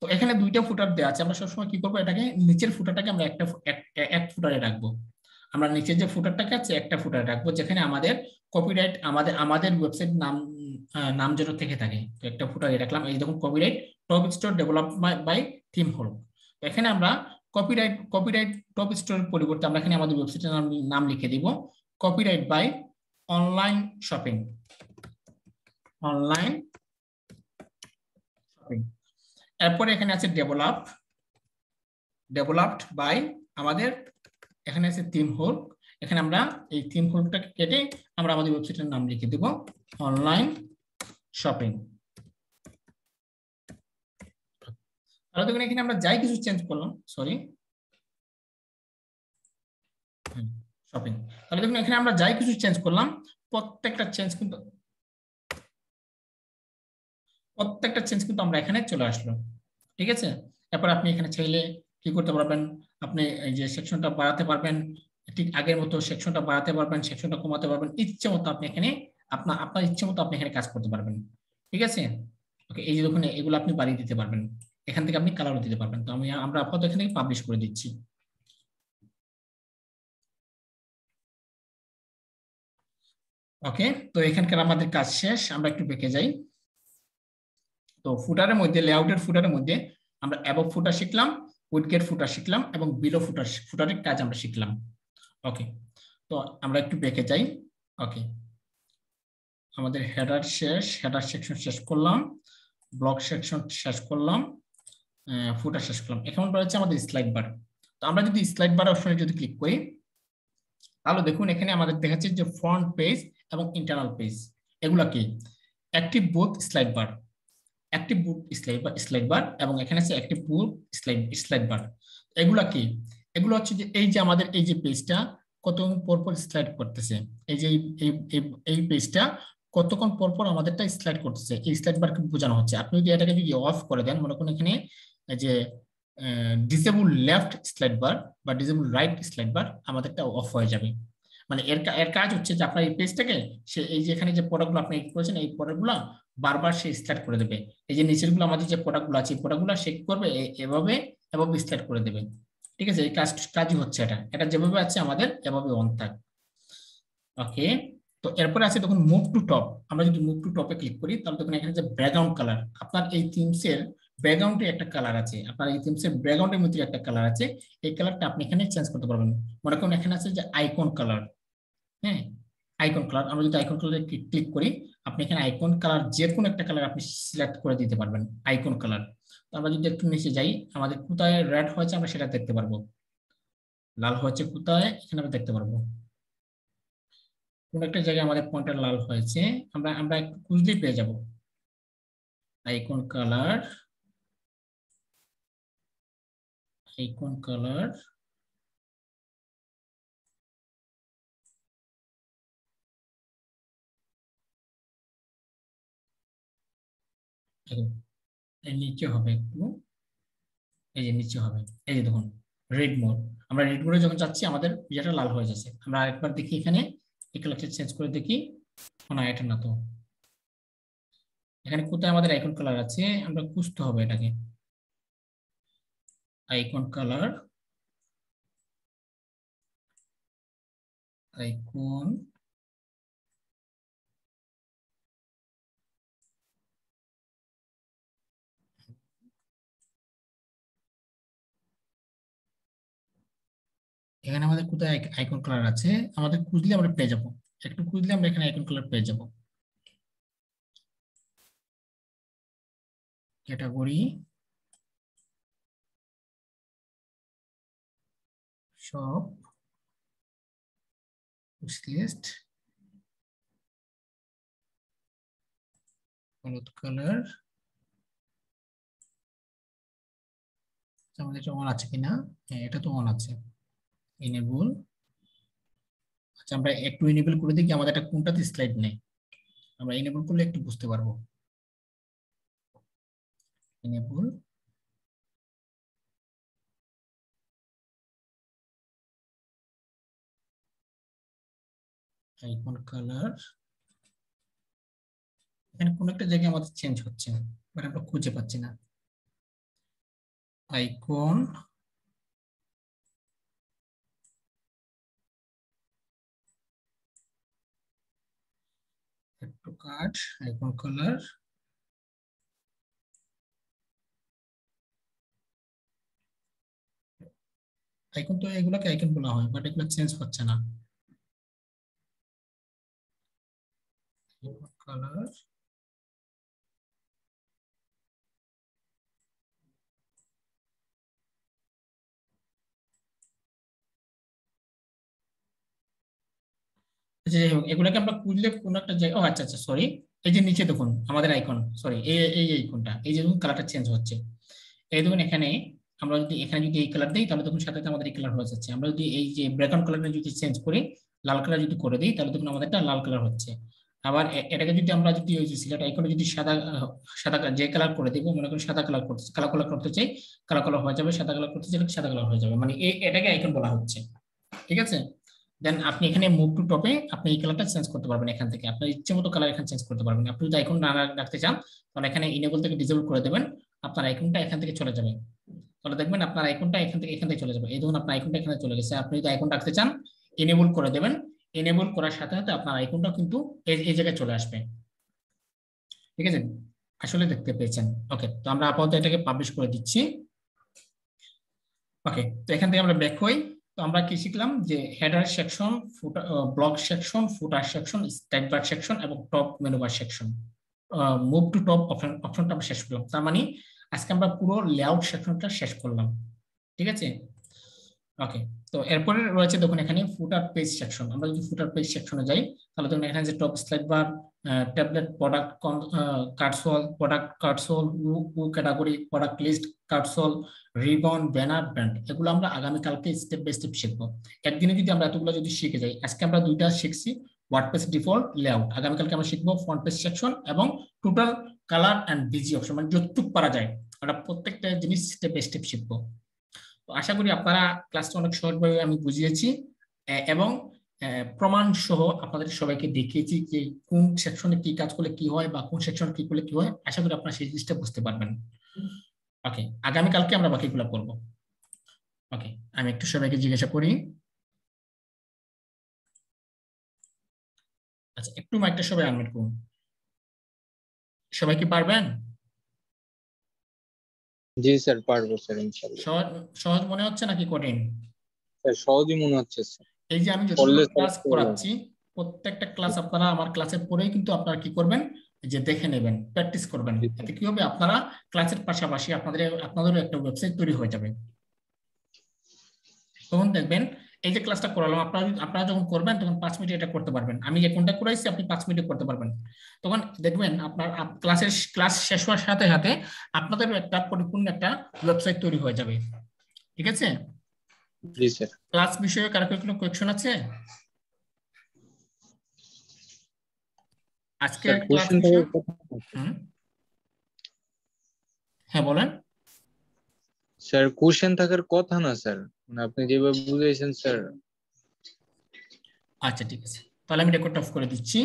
তো এখানে দুইটা ফুটার দেওয়া আছে। আমরা সবসময় কি করবো, এটাকে নিচের ফুটারটাকে আমরা এক ফুটারে রাখবো। আমরা নিচের যে ফুটারটাকে আছে একটা ফুটারে রাখবো, যেখানে আমাদের কপিরাইট আমাদের ওয়েবসাইট নাম যেন থেকে থাকে। তো একটা ফুটারে রাখলাম, এই দেখুন copyright top store develop by theme হল। এখানে আমরা কপিরাইট টপ স্টোর পরিবর্তে আমরা এখানে আমাদের ওয়েবসাইটের নাম লিখে দিব কপিরাইট বাই অনলাইন শপিং। এরপরে এখানে আছে ডেভেলপড বাই আমাদের এখানে আছে থিম হোল্ড। এখানে আমরা এই থিম হোল্ডটাকে কেটে আমরা আমাদের ওয়েবসাইটের নাম লিখে দেব অনলাইন শপিং। তাহলে দেখুন এখানে আমরা যাই কিছু চেঞ্জ করলাম, সরি শপিং, তাহলে দেখুন এখানে আমরা যাই কিছু চেঞ্জ করলাম, প্রত্যেকটা চেঞ্জ কিন্তু আমরা এখানে চলে আসলো। ঠিক আছে, তারপর আপনি এখানে চাইলে কি করতে পারবেন, আপনি এই যে সেকশনটা বাড়াতে পারবেন, ঠিক আগের মতো সেকশনটা বাড়াতে পারবেন, সেকশনটা কমাতে পারবেন, ইচ্ছে মতো আপনি এখানে আপনার ইচ্ছে মতো আপনি এখানে কাজ করতে পারবেন। ঠিক আছে, ওকে। এই যে দেখুন এগুলো আপনি বাড়িয়ে দিতে পারবেন, এখান থেকে আপনি কালারও দিতে পারবেন। তো আমরা আপাতত এখান থেকে পাবলিশ করে দিচ্ছি। ওকে, তো এখানকার আমাদের কাজ শেষ। আমরা একটু বেঁকে যাই। তো ফুটারের মধ্যে, লেআউটের ফুটারের মধ্যে আমরা অ্যাবভ ফুটার শিখলাম, উইডগেট ফুটার শিখলাম এবং বিলো ফুটারের কাজ আমরা শিখলাম। ওকে, তো আমরা একটু বেঁকে যাই। ওকে, আমাদের হেডার শেষ, হেডার সেকশন শেষ করলাম, ব্লক সেকশন শেষ করলাম, ফুটার শেষ করলাম। এখন রয়েছে আমাদের স্লাইড বার। তো আমরা যদি স্লাইড বার অপশনে যদি ক্লিক করি, তাহলে দেখুন এখানে আমাদের দেখাচ্ছে যে ফ্রন্ট পেজ এবং ইন্টারনাল পেজ। এগুলা কি active both slide bar, active boot slide bar এবং এখানে আছে অ্যাক্টিভ বুট স্লাইড বার। এগুলা কি, এগুলো হচ্ছে যে এই যে আমাদের এই যে পেজটা কতক্ষণ পরপর স্লাইড করতেছে, এই যে এই পেজটা কতক্ষণ পরপর আমাদেরটা স্লাইড করতেছে, এই স্লাইড বারকে বোঝানো হচ্ছে। আপনি যদি এটাকে যদি অফ করে দেন, মনে করুন এখানে যে ডিসেবল লেফট স্লাইড বার বা ডিসেবল রাইট স্লাইড বার, আমাদেরটা অফ হয়ে যাবে। মানে এর কাজ হচ্ছে যে আপনার এই পেজটাকে সে এই যে এখানে যে প্রোডাক্টগুলো আপনি এড করেছেন, এই প্রোডাক্টগুলো বারবার সে স্টার্ট করে দেবে। এই যে নিচেরগুলো আমাদের যে প্রোডাক্টগুলো আছে, এই প্রোডাক্টগুলো সে করবে এভাবে এভাবে স্টার্ট করে দেবে। ঠিক আছে, এই কাজই হচ্ছে এটা যেভাবে আছে আমাদের এভাবে অন থাক। ওকে, তো এরপরে আছে দেখুন মুভ টু টপ। আমরা যদি মুভ টু টপে ক্লিক করি, তাহলে দেখুন এখানে যে ব্যাকগ্রাউন্ড কালার, আপনার এই থিমসের ব্যাকগ্রাউন্ডে একটা কালার আছে, আপনার এই থিমসের ব্যাকগ্রাউন্ডের মধ্যে একটা কালার আছে, এই কালারটা আপনি এখানে চেঞ্জ করতে পারবেন। মনে করুন এখানে আছে যে আইকন কালার। হ্যাঁ, আইকন কালার, আমরা যদি আইকন কালারে ক্লিক করি, আপনি এখানে আইকন কালার যে কোনো একটা কালার আপনি সিলেক্ট করে দিতে পারবেন, আইকন কালার। তো আমরা যদি একটু নিচে যাই, আমাদের কোথায় রেড হয়েছে আমরা সেটা দেখতে পারবো, লাল হয়েছে কোথায় এখানে আমরা দেখতে পারবো, কোন একটা জায়গায় আমাদের পয়েন্টার লাল হয়েছে, আমরা একটু খুঁজলেই পেয়ে যাব। আইকন কালার নিচে হবে, একটু এই যে নিচে হবে, এই যে দেখুন রেড মোড। আমরা রেড মোডে যখন যাচ্ছি আমাদের ইয়েটা লাল হয়ে যাচ্ছে। আমরা আরেকবার দেখি, এখানে এই কালারটা চেঞ্জ করে দেখি, না এটা না, তো এখানে কোথায় আমাদের আইকন কালার আছে আমরা খুঁজতে হবে এটাকে। এখানে আমাদের কোথায় আইকন কালার আছে, আমাদের খুঁজলে আমরা পেয়ে যাবো, একটু খুঁজলে আমরা এখানে আইকন কালার পেয়ে যাবো। Category shop push list color আমাদের এটা অন আছে কিনা এটা তো অন আছে enable আচ্ছা আমরা একটু enable করে দেখি আমাদের এটা কোনটাতে স্লাইড নেই আমরা enable করলে একটু বুঝতে পারবো enable icon color এখানে কোন একটা জায়গায় আমাদের চেঞ্জ হচ্ছে বাট আমরা খুঁজে পাচ্ছি না icon to card icon colour icon तो एगुला के आइकन बोला है बट एगुला चेंज होच्छे ना आइकॉन कलर যে এগুলাকে আমরা খুঁজলে কোন একটা জায়গা আচ্ছা আচ্ছা সরি এই যে নিচে দেখুন আমাদের আইকন সরি এই এই আইকনটা এই যে দেখুন কালারটা চেঞ্জ হচ্ছে এই দেখুন এখানে আমরা যদি এখানে যদি এই কালার দেই তাহলে দেখুন সাথে সাথে আমাদের এই কালার হয়ে যাচ্ছে আমরা যদি এই যে ব্যাকগ্রাউন্ড কালারটা যদি চেঞ্জ করি লাল কালার যদি করে দেই তাহলে দেখুন আমাদেরটা লাল কালার হচ্ছে আবার এটাকে যদি আমরা যদি ওই যে সিলেক্ট আইকনে যদি সাদা সাদা যে কালার করে দেব মনে করেন সাদা কালার করতে কালো কালার করতে চাই কালো কালার হয়ে যাবে সাদা কালার করতে চাই সাদা কালার হয়ে যাবে মানে এই এটাকে আইকন বলা হচ্ছে ঠিক আছে देन आपने এখানে মুভ টু টপে আপনি এই কালারটা চেঞ্জ করতে পারবেন এখান থেকে আপনার ইচ্ছেমতো কালার এখান চেঞ্জ করতে পারবেন আপনি যদি আইকন না রাখতে চান তাহলে এখানে ইনেবল থেকে ডিসেবল করে দিবেন আপনার আইকনটা এখান থেকে চলে যাবে তাহলে দেখবেন আপনার আইকনটা এখান থেকে চলে যাবে এই দেখুন আপনার আইকনটা এখানে চলে গেছে আপনি যদি আইকন রাখতে চান ইনেবল করে দিবেন ইনেবল করার সাথে সাথে আপনার আইকনটা কিন্তু এই জায়গায় চলে আসবে ঠিক আছে আসলে দেখতে পেয়েছেন ওকে তো আমরা আপাতত এটাকে পাবলিশ করে দিচ্ছি ওকে তো এখান থেকে আমরা ব্যাক হই तो আমরা কি শিখলাম যে header section footer block section footer section stand bar section এবং top menu bar section move to top অপশনটা আমরা শেষ করলাম তার মানে আজকে আমরা পুরো লেআউট সেকশনটা শেষ করলাম ঠিক আছে ওকে তো এরপরে রয়েছে দেখুন এখানে ফুটার পেজ সেকশন আমরা যদি ফুটার পেজ সেকশনে যাই তাহলে দেখুন এখানে যে top slide bar tablet product carousel product carousel ও category product list carousel ribbon banner brand এগুলো আমরা আগামী কালকে স্টেপ বাই স্টেপ শিখব একদিনে যদি আমরা এতগুলো যদি শিখে যাই আজকে আমরা দুইটা শিখছি ওয়ার্ডপ্রেস ডিফল্ট লেআউট আগামী কালকে আমরা শিখব ফন্ট পেজ সেকশন এবং total colour and BG option মানে যতটুক পারা যায় আমরা প্রত্যেকটা জিনিস স্টেপ বাই স্টেপ শিখব তো আশা করি আপনারা ক্লাসটা অনেক সহজভাবে আমি বুঝিয়েছি এবং প্রমাণ সহ আপনাদের সবাইকে দেখিয়েছি যে কোন সেকশনে কি কাজ করলে কি হয় বা কোন সেকশন কি করলে কি হয় আশা করি আপনারা সেই জিনিসটা বুঝতে পারবেন ওকে আগামী কালকে আমরা বাকিগুলো করব ওকে আমি একটু সবাইকে জিজ্ঞাসা করি আচ্ছা একটু মাইকটা সবাই আনমিউট করুন সবাই কি পারবেন জি স্যার পারবো স্যার ইনশাআল্লাহ সহজ মনে হচ্ছে নাকি কঠিন স্যার সহজই মনে হচ্ছে স্যার এই যে আমি যতগুলো ক্লাস করাচ্ছি প্রত্যেকটা ক্লাস আপনারা আমার ক্লাসে পড়েই কিন্তু আপনারা কি করবেন যে দেখে নেবেন প্র্যাকটিস করবেন এতে কি হবে আপনারা ক্লাসের পাশাপাশি আপনাদের একটা ওয়েবসাইট তৈরি হয়ে যাবে তখন দেখবেন এই যে ক্লাসটা করালাম আপনারা যখন করবেন তখন 5 মিনিটে এটা করতে পারবেন আমি যে কোনটা করাইছি আপনি 5 মিনিটে করতে পারবেন তখন দেখবেন আপনার ক্লাস শেষ হওয়ার সাথে সাথে আপনাদের একটা পরিপূর্ণ একটা ওয়েবসাইট তৈরি হয়ে যাবে ঠিক আছে জি স্যার ক্লাস বিষয়ে কারো কোনো কোশ্চেন আছে আজকে কোশ্চেন হ্যাঁ বলেন স্যার কোশ্চেন থাকার কথা না স্যার মানে আপনি যেভাবে বুঝাইছেন স্যার আচ্ছা ঠিক আছে তাহলে আমি রেকর্ড অফ করে দিচ্ছি